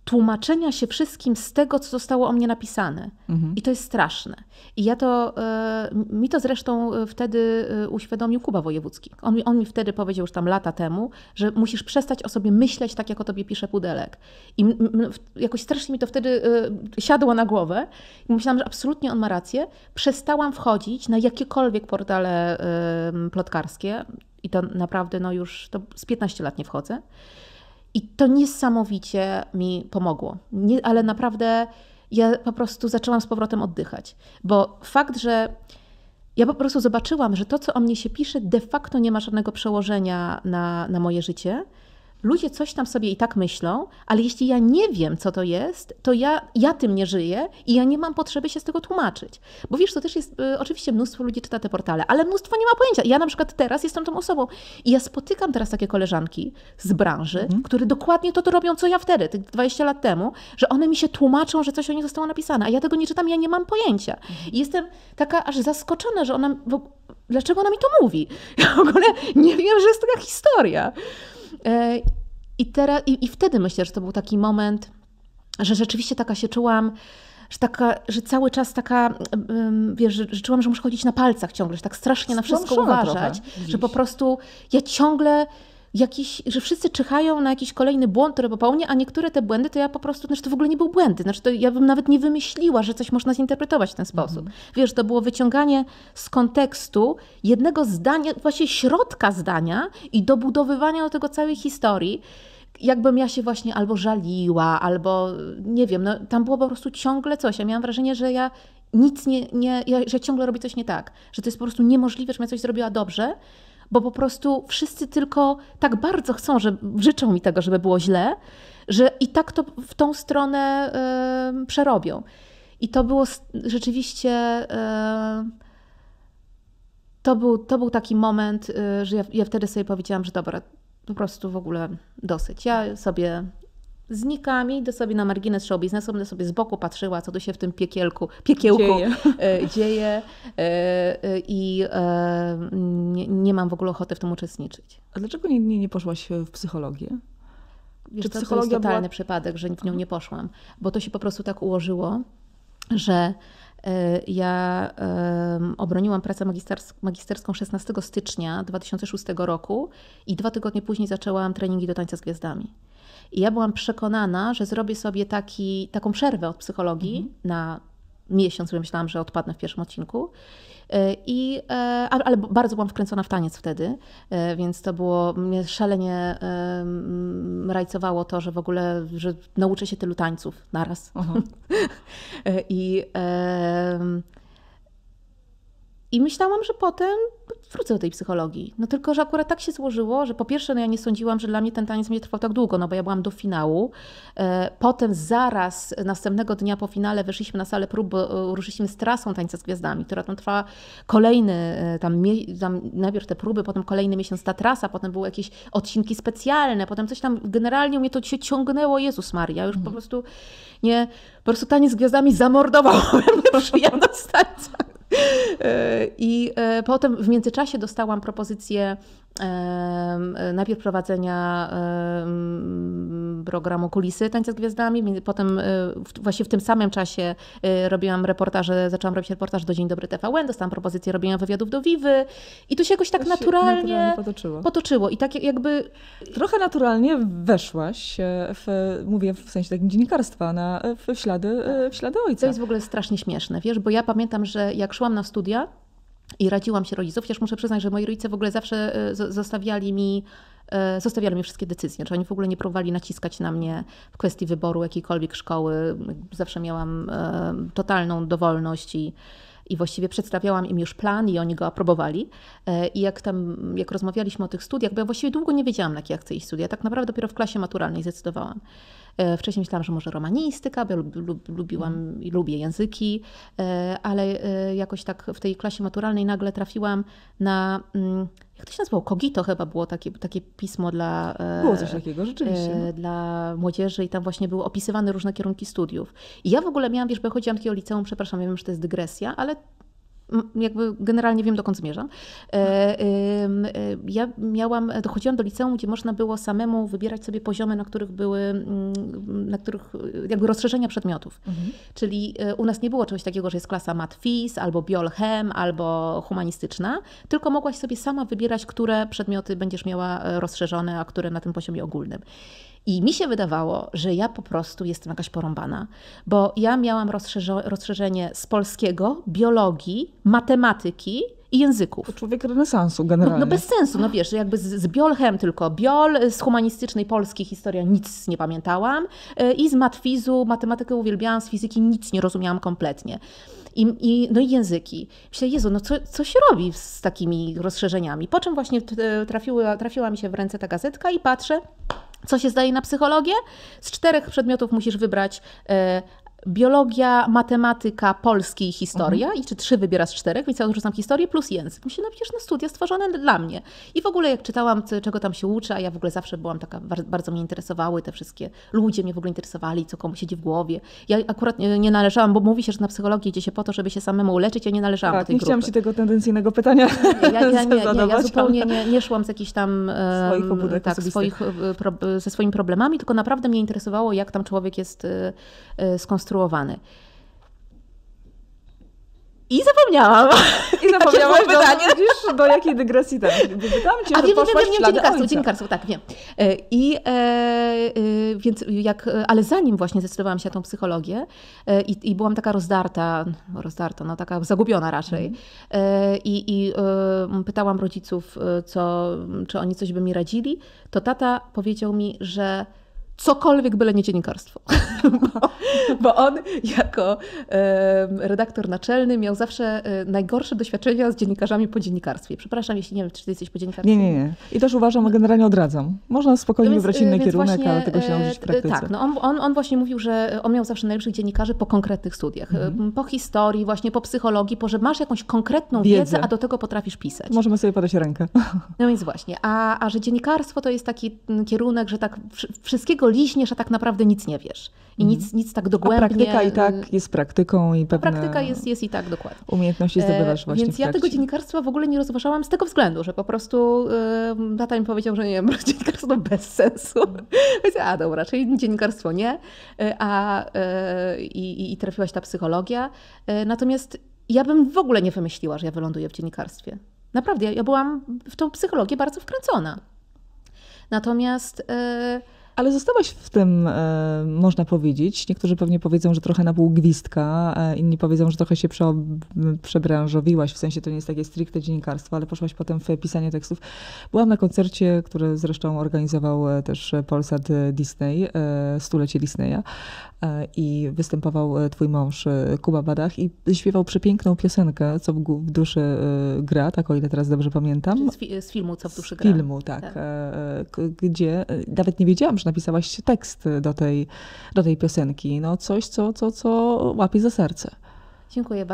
tłumaczenia się wszystkim z tego, co zostało o mnie napisane. I to jest straszne. I ja to, mi to zresztą wtedy uświadomił Kuba Wojewódzki. On mi wtedy powiedział już tam lata temu, że musisz przestać o sobie myśleć tak, jak o tobie pisze Pudelek. I jakoś strasznie mi to wtedy siadło na głowę i myślałam, że absolutnie on ma rację. Przestałam wchodzić na jakiekolwiek portale plotkarskie. I to naprawdę no już to z 15 lat nie wchodzę. I to niesamowicie mi pomogło. Ale naprawdę ja po prostu zaczęłam z powrotem oddychać. Bo fakt, że ja po prostu zobaczyłam, że to, co o mnie się pisze, de facto nie ma żadnego przełożenia na moje życie. Ludzie coś tam sobie i tak myślą, ale jeśli ja nie wiem, co to jest, to ja tym nie żyję i ja nie mam potrzeby się z tego tłumaczyć. Bo wiesz, to też jest, oczywiście mnóstwo ludzi czyta te portale, ale mnóstwo nie ma pojęcia. Ja na przykład teraz jestem tą osobą i ja spotykam teraz takie koleżanki z branży, które dokładnie to robią, co ja wtedy, tych 20 lat temu, że one mi się tłumaczą, że coś o nich zostało napisane, a ja tego nie czytam, ja nie mam pojęcia. I jestem taka aż zaskoczona, że ona, dlaczego ona mi to mówi? Ja w ogóle nie wiem, że jest taka historia. I wtedy myślę, że to był taki moment, że rzeczywiście taka się czułam, że cały czas taka, wiesz, że czułam, że muszę chodzić na palcach ciągle, że tak strasznie na wszystko uważać, że po prostu ja ciągle że wszyscy czyhają na jakiś kolejny błąd, który popełnię, a niektóre te błędy to ja po prostu, to w ogóle nie był błędy, to ja bym nawet nie wymyśliła, że coś można zinterpretować w ten sposób. Wiesz, to było wyciąganie z kontekstu jednego zdania, właśnie środka zdania i dobudowywania do tego całej historii, jakbym ja się właśnie albo żaliła, albo nie wiem, no, tam było po prostu ciągle coś. Ja miałam wrażenie, że ja nic że ciągle robię coś nie tak, że to jest po prostu niemożliwe, żebym ja coś zrobiła dobrze, bo po prostu wszyscy tylko tak bardzo chcą, że życzą mi tego, żeby było źle, że i tak to w tą stronę przerobią. I to było rzeczywiście, to był taki moment, że ja wtedy sobie powiedziałam, że dobra, po prostu w ogóle dosyć. Ja sobie znikam, idę sobie na margines show biznesu, będę sobie z boku patrzyła, co tu się w tym piekiełku dzieje i nie mam w ogóle ochoty w tym uczestniczyć. A dlaczego nie poszłaś w psychologię? Wiesz, to jest totalny przypadek, że w nią nie poszłam, bo to się po prostu tak ułożyło, że Ja obroniłam pracę magisterską 16 stycznia 2006 roku i 2 tygodnie później zaczęłam treningi do tańca z gwiazdami. I ja byłam przekonana, że zrobię sobie taką przerwę od psychologii na miesiąc, bo myślałam, że odpadnę w pierwszym odcinku. Ale bardzo byłam wkręcona w taniec wtedy, więc to było, mnie szalenie rajcowało to, że w ogóle że nauczę się tylu tańców naraz. I myślałam, że potem wrócę do tej psychologii. No tylko, że akurat tak się złożyło, że po pierwsze, no ja nie sądziłam, że dla mnie ten taniec trwał tak długo, no bo ja byłam do finału. Potem zaraz, następnego dnia po finale weszliśmy na salę prób, ruszyliśmy z trasą Tańca z Gwiazdami, która tam trwała kolejny, najpierw te próby, potem kolejny miesiąc ta trasa, potem były jakieś odcinki specjalne, potem coś tam, generalnie mnie to się ciągnęło, Jezus Maria, już po prostu nie, po prostu Taniec z Gwiazdami zamordowało mnie przyjemność z tańca. I potem w międzyczasie dostałam propozycję najpierw prowadzenia programu Kulisy Tańca z Gwiazdami, potem właśnie w tym samym czasie zaczęłam robić reportaż do Dzień Dobry TVN, dostałam propozycję robienia wywiadów do Wiwy i to się jakoś tak naturalnie potoczyło. I tak jakby... Trochę naturalnie weszłaś, mówię w sensie takim dziennikarstwa, w ślady ojca. To jest w ogóle strasznie śmieszne, wiesz, bo ja pamiętam, że jak szłam na studia i radziłam się rodziców, chociaż muszę przyznać, że moi rodzice w ogóle zawsze zostawiali mi wszystkie decyzje. Znaczy oni w ogóle nie próbowali naciskać na mnie w kwestii wyboru jakiejkolwiek szkoły. Zawsze miałam totalną dowolność i właściwie przedstawiałam im już plan i oni go aprobowali. I jak rozmawialiśmy o tych studiach, bo ja właściwie długo nie wiedziałam, na jakie chcę iść studia. Tak naprawdę dopiero w klasie maturalnej zdecydowałam. Wcześniej myślałam, że może romanistyka, bo lubiłam i lubię języki, ale jakoś tak w tej klasie maturalnej nagle trafiłam na, jak to się nazywało, Cogito chyba było takie pismo dla, było coś takiego, rzeczywiście, dla młodzieży i tam właśnie były opisywane różne kierunki studiów. I ja w ogóle miałam, wiesz, bo chodziłam takiego liceum, przepraszam, ja wiem, że to jest dygresja, ale jakby generalnie wiem, dokąd zmierzam. Ja dochodziłam do liceum, gdzie można było samemu wybierać sobie poziomy, na których jakby rozszerzenia przedmiotów. Czyli u nas nie było czegoś takiego, że jest klasa matfiz, albo biolchem, albo humanistyczna, tylko mogłaś sobie sama wybierać, które przedmioty będziesz miała rozszerzone, a które na tym poziomie ogólnym. I mi się wydawało, że ja po prostu jestem jakaś porąbana, bo ja miałam rozszerzenie z polskiego, biologii, matematyki i języków. To człowiek renesansu generalnie. No bez sensu, no wiesz, jakby z biolchem tylko biol, z humanistycznej polskiej historii nic nie pamiętałam i z matfizu, matematykę uwielbiałam, z fizyki nic nie rozumiałam kompletnie. No i języki. Myślę, Jezu, no co się robi z takimi rozszerzeniami? Po czym właśnie trafiła mi się w ręce ta gazetka i patrzę, co się zdaje na psychologię? Z 4 przedmiotów musisz wybrać biologia, matematyka, polski i historia. I czy 3 wybierasz z 4, więc ja odrzucam historię plus język. Myślę, no przecież na studia stworzone dla mnie. I w ogóle jak czytałam, czego tam się uczy, a ja w ogóle zawsze byłam taka, bardzo mnie interesowały te wszystkie, ludzie mnie w ogóle interesowali, co komu siedzi w głowie. Ja akurat nie należałam, bo mówi się, że na psychologię idzie się po to, żeby się samemu leczyć, ja nie należałam do tej grupy. Nie chciałam ci tego tendencyjnego pytania ja zupełnie nie szłam z jakichś tam swoich pobudek ze swoimi problemami, tylko naprawdę mnie interesowało, jak tam człowiek jest skonstruowany. I zapomniałam pytanie. Widzisz, do jakiej dygresji tam? Cię, dziennikarstwo, tak, wiem. Więc ale zanim właśnie zdecydowałam się na tą psychologię i byłam taka rozdarta, no taka zagubiona raczej. Pytałam rodziców, czy oni coś by mi radzili, to tata powiedział mi, że cokolwiek, byle nie dziennikarstwo. Bo on jako redaktor naczelny miał zawsze najgorsze doświadczenia z dziennikarzami po dziennikarstwie. Przepraszam, jeśli nie wiem, czy ty jesteś po dziennikarstwie. Nie. I też uważam, generalnie odradzam. Można spokojnie wybrać inny kierunek, właśnie, ale tego się nauczyć w praktyce. Tak, no on właśnie mówił, że on miał zawsze najlepszych dziennikarzy po konkretnych studiach. Po historii, właśnie po psychologii, że masz jakąś konkretną wiedzę, a do tego potrafisz pisać. Możemy sobie podać rękę. No więc właśnie. A że dziennikarstwo to jest taki kierunek, że tak wszystkiego wszystko liśniesz, a tak naprawdę nic nie wiesz. I nic tak dogłębnie. A praktyka i tak jest praktyką i pewna... Praktyka jest i tak, dokładnie. Umiejętności zdobywasz właśnie Więc ja tego dziennikarstwa w ogóle nie rozważałam z tego względu, że po prostu tata mi powiedział, że nie wiem, dziennikarstwo to bez sensu. A dobra, czyli dziennikarstwo nie. I trafiłaś ta psychologia. Natomiast ja bym w ogóle nie wymyśliła, że ja wyląduję w dziennikarstwie. Naprawdę, ja byłam w tą psychologię bardzo wkręcona. Natomiast... Ale zostałaś w tym, można powiedzieć, niektórzy pewnie powiedzą, że trochę na pół gwizdka, inni powiedzą, że trochę się przebranżowiłaś, w sensie to nie jest takie stricte dziennikarstwo, ale poszłaś potem w pisanie tekstów. Byłam na koncercie, który zresztą organizował też Polsat Disney, stulecie Disneya, i występował twój mąż Kuba Badach i śpiewał przepiękną piosenkę, co w duszy gra, tak o ile teraz dobrze pamiętam. Z filmu, co w duszy gra. Z filmu, tak. Gdzie nawet nie wiedziałam, że napisałaś tekst do tej piosenki. No coś, co łapie za serce. Dziękuję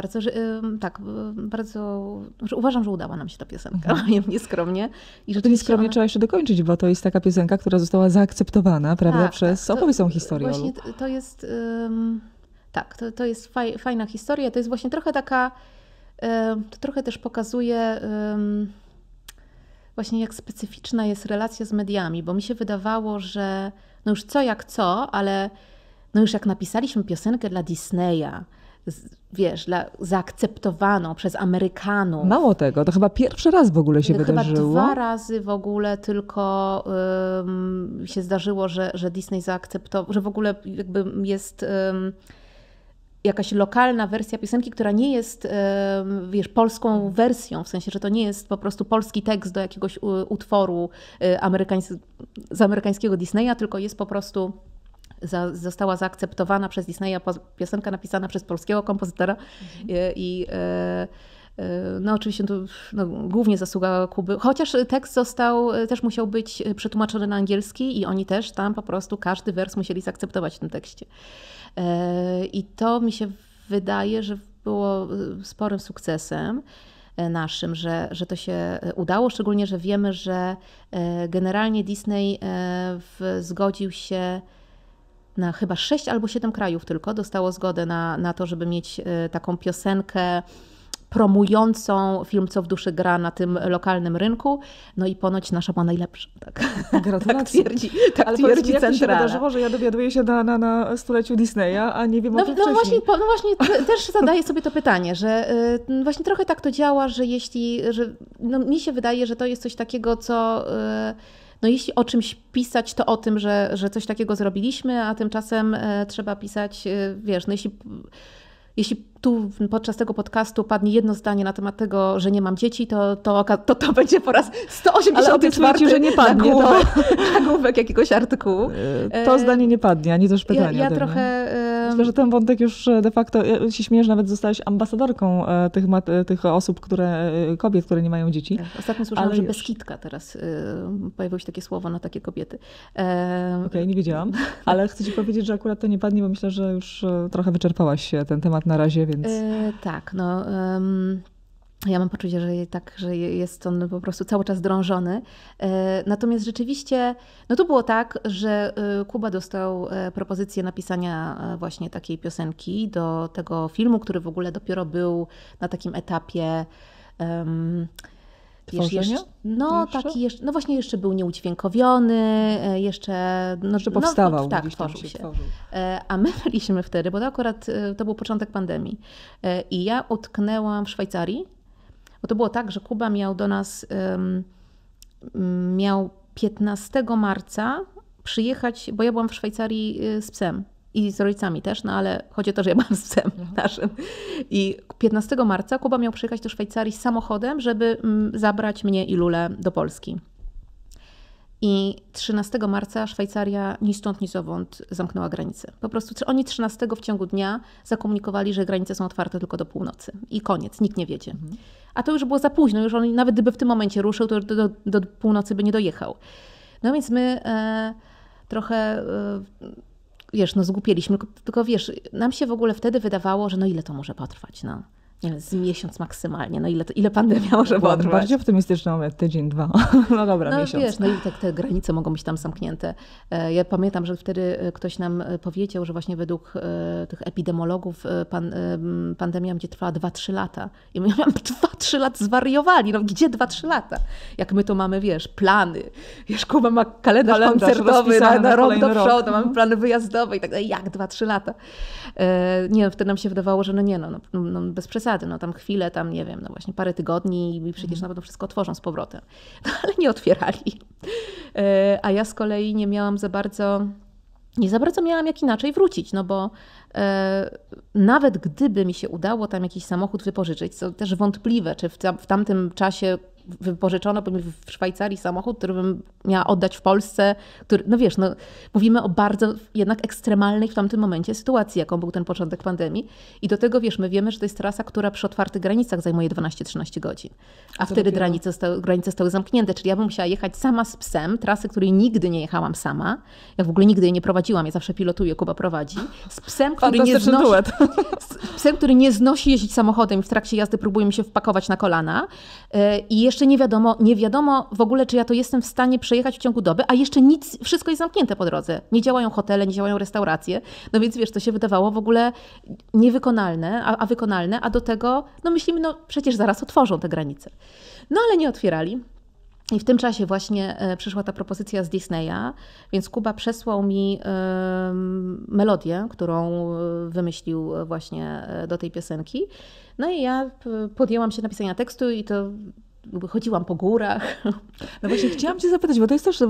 bardzo. Uważam, że udała nam się ta piosenka, nieskromnie. I to nieskromnie trzeba jeszcze dokończyć, bo to jest taka piosenka, która została zaakceptowana, prawda, przez opowieść o historii. Właśnie to jest, to jest fajna historia. To jest właśnie trochę taka, to trochę też pokazuje właśnie jak specyficzna jest relacja z mediami, bo mi się wydawało, że no już co jak co, ale no już jak napisaliśmy piosenkę dla Disneya, wiesz, zaakceptowaną przez Amerykanów. Mało tego, to chyba pierwszy raz w ogóle się wydarzyło. Chyba 2 razy w ogóle tylko się zdarzyło, że Disney zaakceptował, że w ogóle jakby jest... jakaś lokalna wersja piosenki, która nie jest, wiesz, polską wersją, w sensie, że to nie jest po prostu polski tekst do jakiegoś utworu z amerykańskiego Disneya, tylko jest po prostu, została zaakceptowana przez Disneya piosenka napisana przez polskiego kompozytora no oczywiście to głównie zasługa Kuby, chociaż tekst też musiał być przetłumaczony na angielski i oni też tam po prostu każdy wers musieli zaakceptować w tym tekście. I to mi się wydaje, że było sporym sukcesem naszym, że to się udało, szczególnie, że wiemy, że generalnie Disney zgodził się na chyba 6 albo 7 krajów tylko, dostało zgodę na to, żeby mieć taką piosenkę promującą film Co w duszy gra na tym lokalnym rynku. No i ponoć nasza była najlepsza. Tak. Gratulacje. Tak twierdzi, ale twierdzi centralna. Ale się wydarzyło, że ja dowiaduję się na stuleciu Disneya, a nie wiem o tym wcześniej. Właśnie też zadaję sobie to pytanie, że właśnie trochę tak to działa, że jeśli... mi się wydaje, że to jest coś takiego, co... jeśli o czymś pisać, to o tym, że coś takiego zrobiliśmy, a tymczasem trzeba pisać, wiesz, jeśli tu podczas tego podcastu padnie jedno zdanie na temat tego, że nie mam dzieci, to będzie po raz 184, ale że nie padnie nagłówek jakiegoś artykułu. To zdanie nie padnie, ani też pytania. Ja trochę... Myślę, że ten wątek już de facto, ja się śmieję, że nawet zostałaś ambasadorką tych osób, kobiet, które nie mają dzieci. Ostatnio słyszałam, że Beskitka teraz pojawiło się takie słowo na takie kobiety. Okej, nie wiedziałam, ale chcę ci powiedzieć, że akurat to nie padnie, bo myślę, że już trochę wyczerpałaś ten temat na razie. Więc... ja mam poczucie, że jest on po prostu cały czas drążony. Natomiast rzeczywiście, to było tak, że Kuba dostał propozycję napisania właśnie takiej piosenki do tego filmu, który w ogóle dopiero był na takim etapie... jeszcze był nieudźwiękowiony, jeszcze powstawał. Tworzył się. A my byliśmy wtedy, bo to był początek pandemii. I ja utknęłam w Szwajcarii, bo to było tak, że Kuba miał do nas, miał 15 marca przyjechać, bo ja byłam w Szwajcarii z psem. I z rodzicami też, ale chodzi o to, że ja byłam z psem naszym. I 15 marca Kuba miał przyjechać do Szwajcarii samochodem, żeby zabrać mnie i Lulę do Polski. I 13 marca Szwajcaria ni stąd, ni zowąd zamknęła granice. Po prostu oni 13 w ciągu dnia zakomunikowali, że granice są otwarte tylko do północy. I koniec, nikt nie wiedzie. A to już było za późno, już on nawet gdyby w tym momencie ruszył, to do północy by nie dojechał. No więc my trochę... zgłupieliśmy, tylko wiesz, nam się w ogóle wtedy wydawało, że ile to może potrwać, Z miesiąc maksymalnie. No ile pandemia może odbywać? Bardziej optymistyczną mówię, tydzień, dwa. No dobra, no, miesiąc. Wiesz, no i tak te granice mogą być tam zamknięte. Ja pamiętam, że wtedy ktoś nam powiedział, że właśnie według tych epidemiologów pandemia będzie trwała 2-3 lata. I my miałam 2-3 lat zwariowali. No gdzie 2-3 lata? Jak my to mamy, wiesz, plany. Wiesz, Kuba ma kalendarz koncertowy na rok do przodu, no. Mamy plany wyjazdowe i tak dalej. Jak 2-3 lata? Nie no, wtedy nam się wydawało, że no nie, no bez przesady. No tam chwilę, tam nie wiem, no właśnie parę tygodni i przecież na pewno wszystko otworzą z powrotem. No ale nie otwierali. A ja z kolei nie za bardzo miałam jak inaczej wrócić, no bo nawet gdyby mi się udało tam jakiś samochód wypożyczyć, co też wątpliwe, czy w tamtym czasie wypożyczono by mi w Szwajcarii samochód, który bym miała oddać w Polsce, który, no wiesz, no, mówimy o bardzo jednak ekstremalnej w tamtym momencie sytuacji, jaką był ten początek pandemii. I do tego, wiesz, my wiemy, że to jest trasa, która przy otwartych granicach zajmuje 12-13 godzin. A wtedy granice stały zamknięte, czyli ja bym musiała jechać sama z psem, trasy, której nigdy nie jechałam sama. Ja w ogóle nigdy jej nie prowadziłam, ja zawsze pilotuję, Kuba prowadzi. Z psem, który nie znosi, jeździć samochodem i w trakcie jazdy próbuje mi się wpakować na kolana. I jeszcze nie wiadomo w ogóle, czy ja to jestem w stanie przejechać w ciągu doby, a jeszcze nic, wszystko jest zamknięte po drodze. Nie działają hotele, nie działają restauracje. No więc wiesz, to się wydawało w ogóle niewykonalne, a wykonalne, a do tego no myślimy, no przecież zaraz otworzą te granice. No ale nie otwierali. I w tym czasie właśnie przyszła ta propozycja z Disneya, więc Kuba przesłał mi melodię, którą wymyślił właśnie do tej piosenki. No i ja podjęłam się napisania tekstu i to chodziłam po górach. No właśnie chciałam cię zapytać, bo to jest też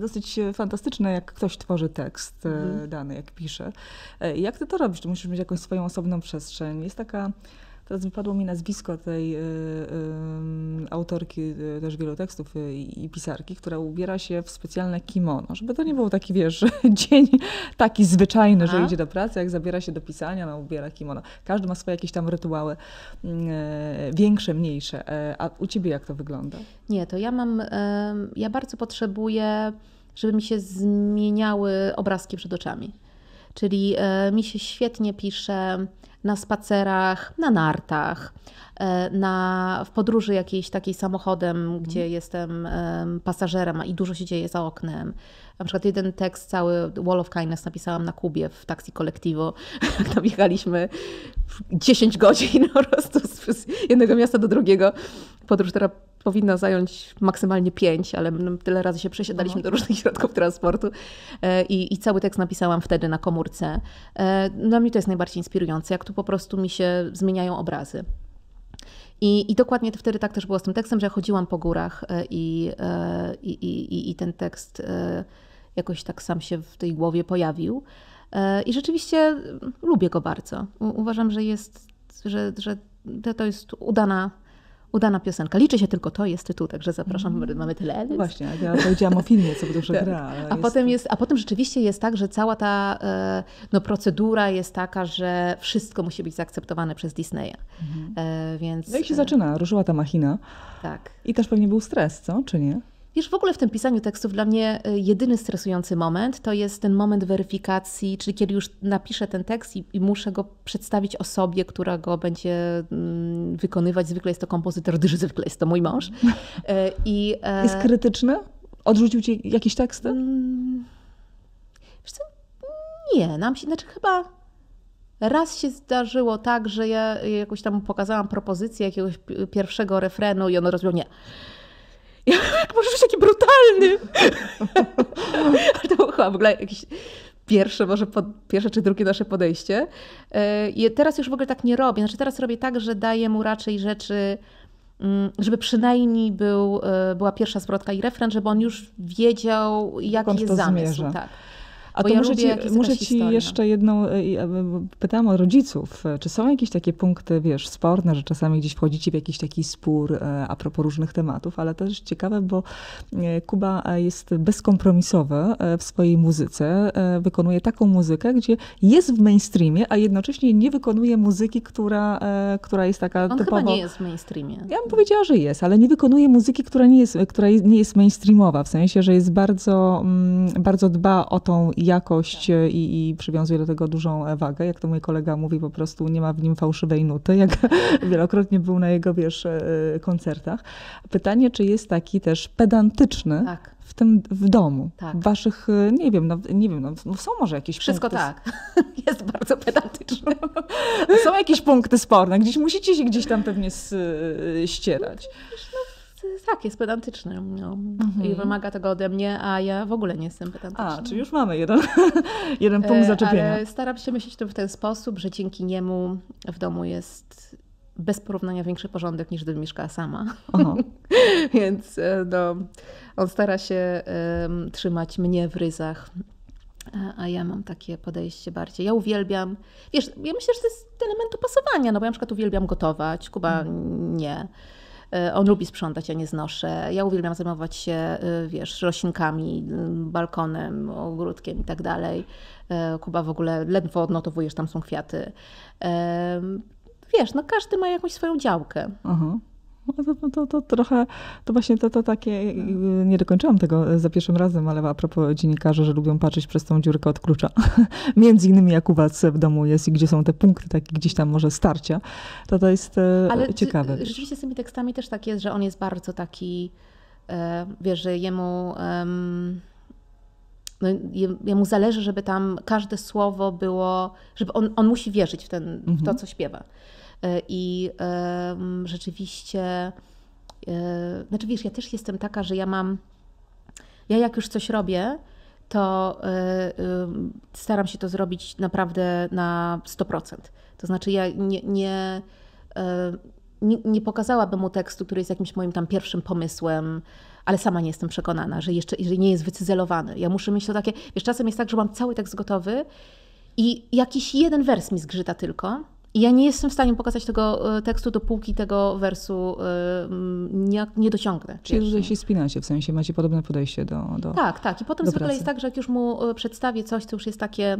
dosyć fantastyczne, jak ktoś tworzy tekst dany, jak pisze. Jak ty to robisz? Ty musisz mieć jakąś swoją osobną przestrzeń. Jest taka... Teraz wypadło mi nazwisko tej autorki też wielu tekstów i pisarki, która ubiera się w specjalne kimono, żeby to nie był taki, wiesz, dzień taki zwyczajny, że idzie do pracy, jak zabiera się do pisania, no ubiera kimono. Każdy ma swoje jakieś tam rytuały, większe, mniejsze. A u ciebie jak to wygląda? Nie, to ja mam, ja bardzo potrzebuję, żeby mi się zmieniały obrazki przed oczami. Czyli mi się świetnie pisze na spacerach, na nartach, w podróży jakiejś takiej samochodem, gdzie jestem pasażerem i dużo się dzieje za oknem. Na przykład jeden tekst cały, Wall of Kindness, napisałam na Kubie w taksi Colectivo, jak tam jechaliśmy 10 godzin po prostu z jednego miasta do drugiego. Podróż, która powinna zająć maksymalnie 5, ale tyle razy się przesiadaliśmy do różnych środków transportu i cały tekst napisałam wtedy na komórce. Dla mnie to jest najbardziej inspirujące, jak tu po prostu mi się zmieniają obrazy. I dokładnie wtedy tak też było z tym tekstem, że ja chodziłam po górach i ten tekst jakoś tak sam się w tej głowie pojawił. I rzeczywiście lubię go bardzo. Uważam, że to jest udana piosenka. Liczy się tylko to, jest tytuł, także zapraszam, mamy tyle. No właśnie, ja powiedziałam o filmie, co dużo tak. gra. A potem rzeczywiście jest tak, że cała ta procedura jest taka, że wszystko musi być zaakceptowane przez Disneya. Więc... No i się zaczyna, ruszyła ta machina. Tak. I też pewnie był stres, co? Czy nie? Wiesz, w ogóle w tym pisaniu tekstów dla mnie jedyny stresujący moment to jest ten moment weryfikacji, czyli kiedy już napiszę ten tekst i muszę go przedstawić osobie, która go będzie wykonywać. Zwykle jest to kompozytor, gdyż zwykle jest to mój mąż. Jest krytyczny? Odrzucił ci jakiś tekst? Wiesz co? Nie, znaczy chyba... Raz się zdarzyło tak, że ja jakoś tam pokazałam propozycję jakiegoś pierwszego refrenu i on rozbił nie. Jak możesz być taki brutalny? Ale to było chyba w ogóle jakieś pierwsze czy drugie nasze podejście. I teraz już w ogóle tak nie robię. Znaczy teraz robię tak, że daję mu raczej rzeczy, żeby przynajmniej była pierwsza zwrotka i refren, żeby on już wiedział, jaki jest zamysł. Tak. A to ja muszę ci jeszcze jedną, pytałam o rodziców, czy są jakieś takie punkty, wiesz, sporne, że czasami gdzieś wchodzicie w jakiś taki spór a propos różnych tematów, ale też ciekawe, bo Kuba jest bezkompromisowy w swojej muzyce, wykonuje taką muzykę, gdzie jest w mainstreamie, a jednocześnie nie wykonuje muzyki, która jest taka typowo... On chyba nie jest w mainstreamie. Ja bym powiedziała, że jest, ale nie wykonuje muzyki, która nie jest mainstreamowa, w sensie, że jest bardzo dba o tą jakość i przywiązuje do tego dużą wagę. Jak to mój kolega mówi, po prostu nie ma w nim fałszywej nuty, jak wielokrotnie był na jego, wiesz, koncertach. Pytanie, czy jest taki też pedantyczny, tak, w tym, w domu, tak, waszych, nie wiem, no, nie wiem, no, są może jakieś wszystko punkty, tak, jest bardzo pedantyczne. Są jakieś punkty sporne, gdzieś musicie się gdzieś tam pewnie ścierać. Tak, jest pedantyczny, no, i wymaga tego ode mnie, a ja w ogóle nie jestem pedantyczna. A, czyli już mamy jeden punkt zaczepienia. Ale staram się myśleć w ten sposób, że dzięki niemu w domu jest bez porównania większy porządek, niż gdybym mieszkała sama. Więc no, on stara się trzymać mnie w ryzach, a ja mam takie podejście bardziej. Ja uwielbiam, wiesz, ja myślę, że to jest element pasowania, no bo ja na przykład uwielbiam gotować, Kuba nie. On lubi sprzątać, ja nie znoszę. Ja uwielbiam zajmować się, wiesz, roślinkami, balkonem, ogródkiem i tak dalej. Kuba w ogóle ledwo odnotowuje, że tam są kwiaty. Wiesz, no każdy ma jakąś swoją działkę. To trochę, to właśnie to takie, nie dokończyłam tego za pierwszym razem, ale a propos dziennikarzy, że lubią patrzeć przez tą dziurkę od klucza. Między innymi jak u was w domu jest i gdzie są te punkty, takie gdzieś tam może starcia, to jest ale ciekawe. Rzeczywiście z tymi tekstami też tak jest, że on jest bardzo taki, wiesz, że jemu, no, jemu zależy, żeby tam każde słowo było, żeby on musi wierzyć w to, co śpiewa. I rzeczywiście, znaczy wiesz, ja też jestem taka, że ja jak już coś robię, to staram się to zrobić naprawdę na 100%. To znaczy ja nie pokazałabym mu tekstu, który jest jakimś moim tam pierwszym pomysłem, ale sama nie jestem przekonana, że jeszcze nie jest wycyzelowany. Ja muszę mieć to takie, wiesz, czasem jest tak, że mam cały tekst gotowy i jakiś jeden wers mi zgrzyta tylko. I ja nie jestem w stanie pokazać tego tekstu, dopóki tego wersu nie dociągnę. Czyli że się spinacie, w sensie macie podobne podejście do Tak. I potem zwykle jest tak, że jak już mu przedstawię coś, co już jest takie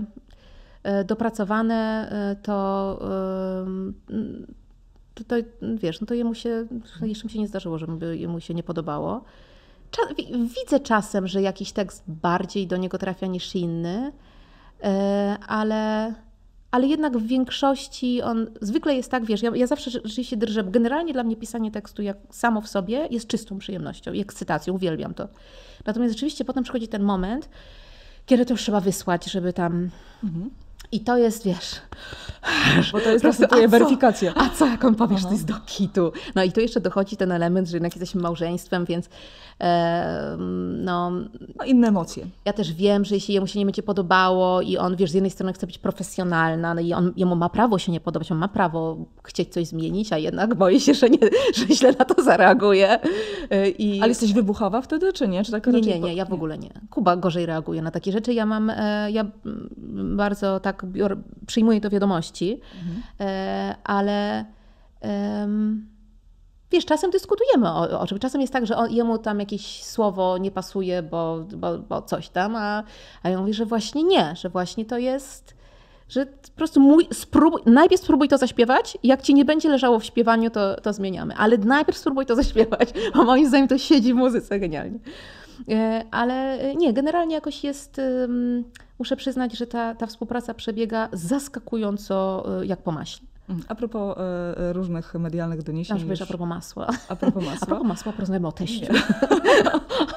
dopracowane, to wiesz, no to jemu się, jeszcze mi się nie zdarzyło, żeby jemu się nie podobało. Widzę czasem, że jakiś tekst bardziej do niego trafia niż inny, ale jednak w większości on zwykle jest tak, wiesz, ja zawsze rzeczywiście drżę. Generalnie dla mnie pisanie tekstu jak samo w sobie jest czystą przyjemnością i ekscytacją, uwielbiam to. Natomiast rzeczywiście potem przychodzi ten moment, kiedy to już trzeba wysłać, żeby tam... I to jest, wiesz... Bo to jest następuje weryfikacja. A co, jak on powiesz, to jest do kitu. No i tu jeszcze dochodzi ten element, że jednak jesteśmy małżeństwem, więc no... Inne emocje. Ja też wiem, że jeśli jemu się nie będzie podobało i on, wiesz, z jednej strony chce być profesjonalna, no i jemu ma prawo się nie podobać, on ma prawo chcieć coś zmienić, a jednak boi się, że źle na to zareaguje. Ale jesteś wybuchowa wtedy, czy nie? Czy tak raczej... Nie, ja w ogóle nie. Kuba gorzej reaguje na takie rzeczy. Ja bardzo tak przyjmuję to wiadomości, ale wiesz, czasem dyskutujemy o czymś. Czasem jest tak, że jemu tam jakieś słowo nie pasuje, bo coś tam, a ja mówię, że właśnie nie, że właśnie to jest, że po prostu najpierw spróbuj to zaśpiewać, jak ci nie będzie leżało w śpiewaniu, to zmieniamy, ale najpierw spróbuj to zaśpiewać, bo moim zdaniem to siedzi w muzyce genialnie. Ale nie, generalnie jakoś jest, muszę przyznać, że ta współpraca przebiega zaskakująco jak po maśle. A propos różnych medialnych doniesień. Wiesz, a propos masła. Porozmawiamy o teściu.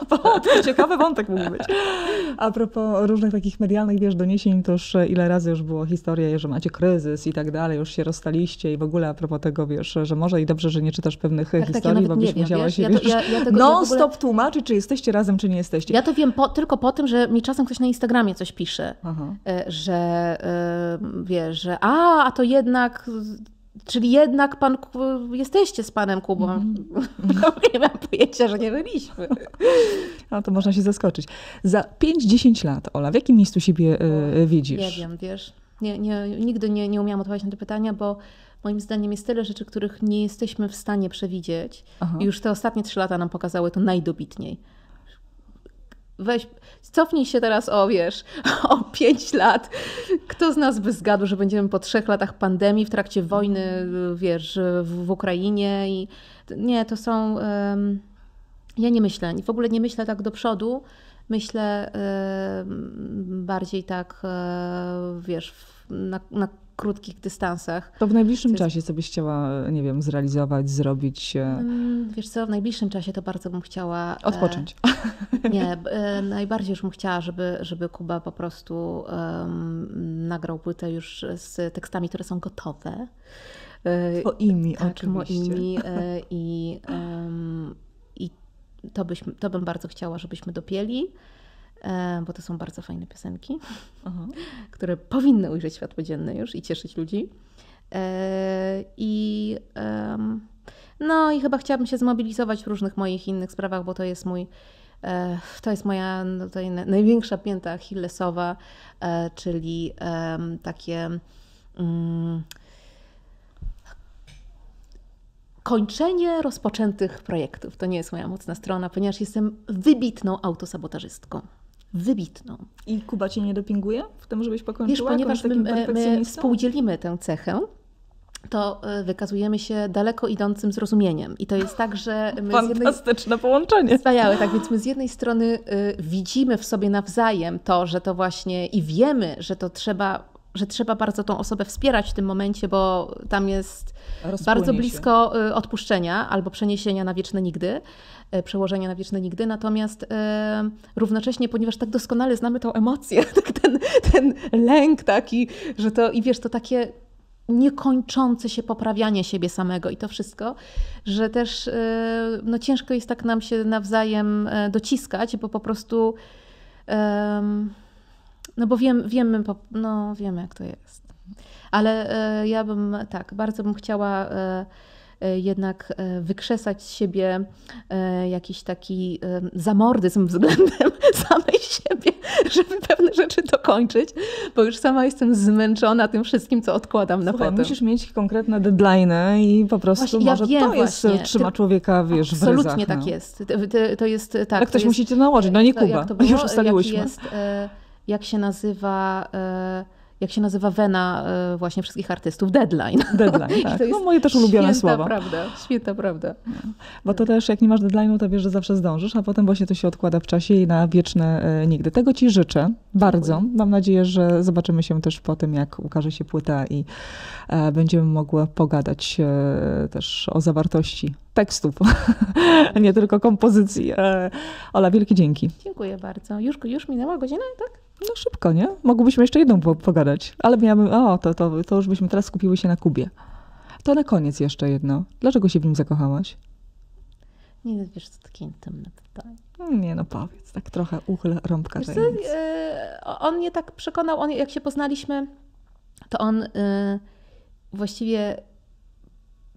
To ciekawy wątek mógł być. A propos różnych takich medialnych, wiesz, doniesień, to już ile razy już było historia, że macie kryzys i tak dalej, już się rozstaliście i w ogóle a propos tego, wiesz, że może i dobrze, że nie czytasz pewnych historii, bo byś musiała się non-stop tłumaczyć, czy jesteście razem, czy nie jesteście. Ja to wiem tylko po tym, że mi czasem ktoś na Instagramie coś pisze, że wiesz, że a to jednak... Czyli jednak jesteście z panem Kubą. Nie mam pojęcia, że nie byliśmy. No to można się zaskoczyć. Za 5-10 lat, Ola, w jakim miejscu siebie widzisz? Nie wiem, wiesz. Nigdy nie umiałam odpowiedzieć na te pytania, bo moim zdaniem jest tyle rzeczy, których nie jesteśmy w stanie przewidzieć. I już te ostatnie 3 lata nam pokazały to najdobitniej. Weź, cofnij się teraz o 5 lat. Kto z nas by zgadł, że będziemy po 3 latach pandemii, w trakcie wojny, wiesz, w Ukrainie i nie, to są... Ja nie myślę, w ogóle nie myślę tak do przodu, myślę bardziej tak, wiesz, na krótkich dystansach. To w najbliższym czasie co byś chciała, nie wiem, zrealizować, zrobić? Wiesz co, w najbliższym czasie to bardzo bym chciała... Odpocząć. Nie, najbardziej już bym chciała, żeby Kuba po prostu nagrał płytę już z tekstami, które są gotowe. Twoimi, tak, oczywiście. Moimi, i to bym bardzo chciała, żebyśmy dopięli, bo to są bardzo fajne piosenki, które powinny ujrzeć światło dzienne już i cieszyć ludzi. No i chyba chciałabym się zmobilizować w różnych moich innych sprawach, bo to jest moja tutaj największa pięta achillesowa, czyli takie kończenie rozpoczętych projektów. To nie jest moja mocna strona, ponieważ jestem wybitną autosabotażystką. Wybitną. I Kuba cię nie dopinguje w tym, żebyś pokończyła? Wiesz, ponieważ my współdzielimy tę cechę, to wykazujemy się daleko idącym zrozumieniem. I to jest tak, że... Fantastyczne połączenie. Wspaniałe, tak. Więc my z jednej strony widzimy w sobie nawzajem to, że to właśnie... I wiemy, że to trzeba... że trzeba bardzo tą osobę wspierać w tym momencie, bo tam jest bardzo blisko odpuszczenia albo przeniesienia na wieczne nigdy, przełożenia na wieczne nigdy. Natomiast równocześnie, ponieważ tak doskonale znamy tą emocję, ten lęk taki, że to, i wiesz, to takie niekończące się poprawianie siebie samego i to wszystko, że też no, ciężko jest tak nam się nawzajem dociskać, bo po prostu... No bo wiemy, jak to jest. Ale ja bym, tak, bardzo bym chciała jednak wykrzesać z siebie jakiś taki zamordyzm względem samej siebie, żeby pewne rzeczy dokończyć, bo już sama jestem zmęczona tym wszystkim, co odkładam na potem. Musisz mieć konkretne deadline'y i po prostu właśnie, może ja wiem, to jest, właśnie. Trzyma człowieka, wiesz, w ryzach. Absolutnie tak jest. To jest tak. Ale ktoś musi cię nałożyć, no nie to, Kuba, było, już ustaliłyśmy. Jak się nazywa wena właśnie wszystkich artystów? Deadline. Deadline, tak. No moje też ulubione słowo. Święta prawda. Bo to też, jak nie masz deadline'u, to wiesz, że zawsze zdążysz, a potem właśnie to się odkłada w czasie i na wieczne nigdy. Tego ci życzę bardzo. Dziękuję. Mam nadzieję, że zobaczymy się też po tym, jak ukaże się płyta i będziemy mogły pogadać też o zawartości tekstów, nie tylko kompozycji. Ola, wielkie dzięki. Dziękuję bardzo. Już minęła godzina, tak? No szybko, nie? Mogłybyśmy jeszcze jedną pogadać, ale miałabym, to już byśmy teraz skupiły się na Kubie. To na koniec jeszcze jedno. Dlaczego się w nim zakochałaś? Nie wiesz, co takie intymne pytanie. Nie no, powiedz, tak trochę uchyl rąbka tajemnic. On mnie tak przekonał, jak się poznaliśmy, to on właściwie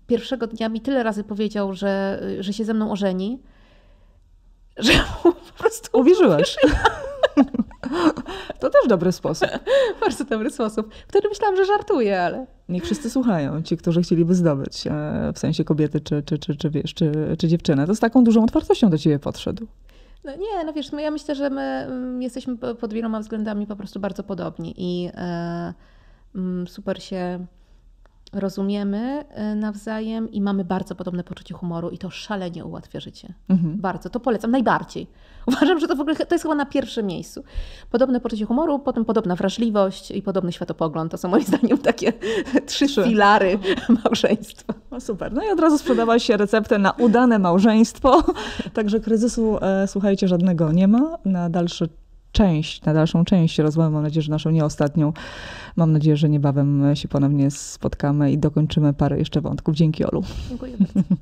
pierwszego dnia mi tyle razy powiedział, że się ze mną ożeni, że po prostu uwierzyłaś. To też dobry sposób. Bardzo dobry sposób. Wtedy myślałam, że żartuję, ale... Niech wszyscy słuchają, ci, którzy chcieliby zdobyć, w sensie kobiety czy dziewczynę. To z taką dużą otwartością do ciebie podszedł. No nie, no wiesz, ja myślę, że my jesteśmy pod wieloma względami po prostu bardzo podobni i super się rozumiemy nawzajem i mamy bardzo podobne poczucie humoru i to szalenie ułatwia życie. Bardzo, to polecam najbardziej. Uważam, że to w ogóle to jest chyba na pierwszym miejscu. Podobne poczucie humoru, potem podobna wrażliwość i podobny światopogląd. To są moim zdaniem takie trzy filary małżeństwa. No super. No i od razu sprzedawałaś się receptę na udane małżeństwo. Także kryzysu, słuchajcie, żadnego nie ma. Na dalszą część rozmowy, mam nadzieję, że naszą nie ostatnią. Mam nadzieję, że niebawem się ponownie spotkamy i dokończymy parę jeszcze wątków. Dzięki, Olu. Dziękuję bardzo.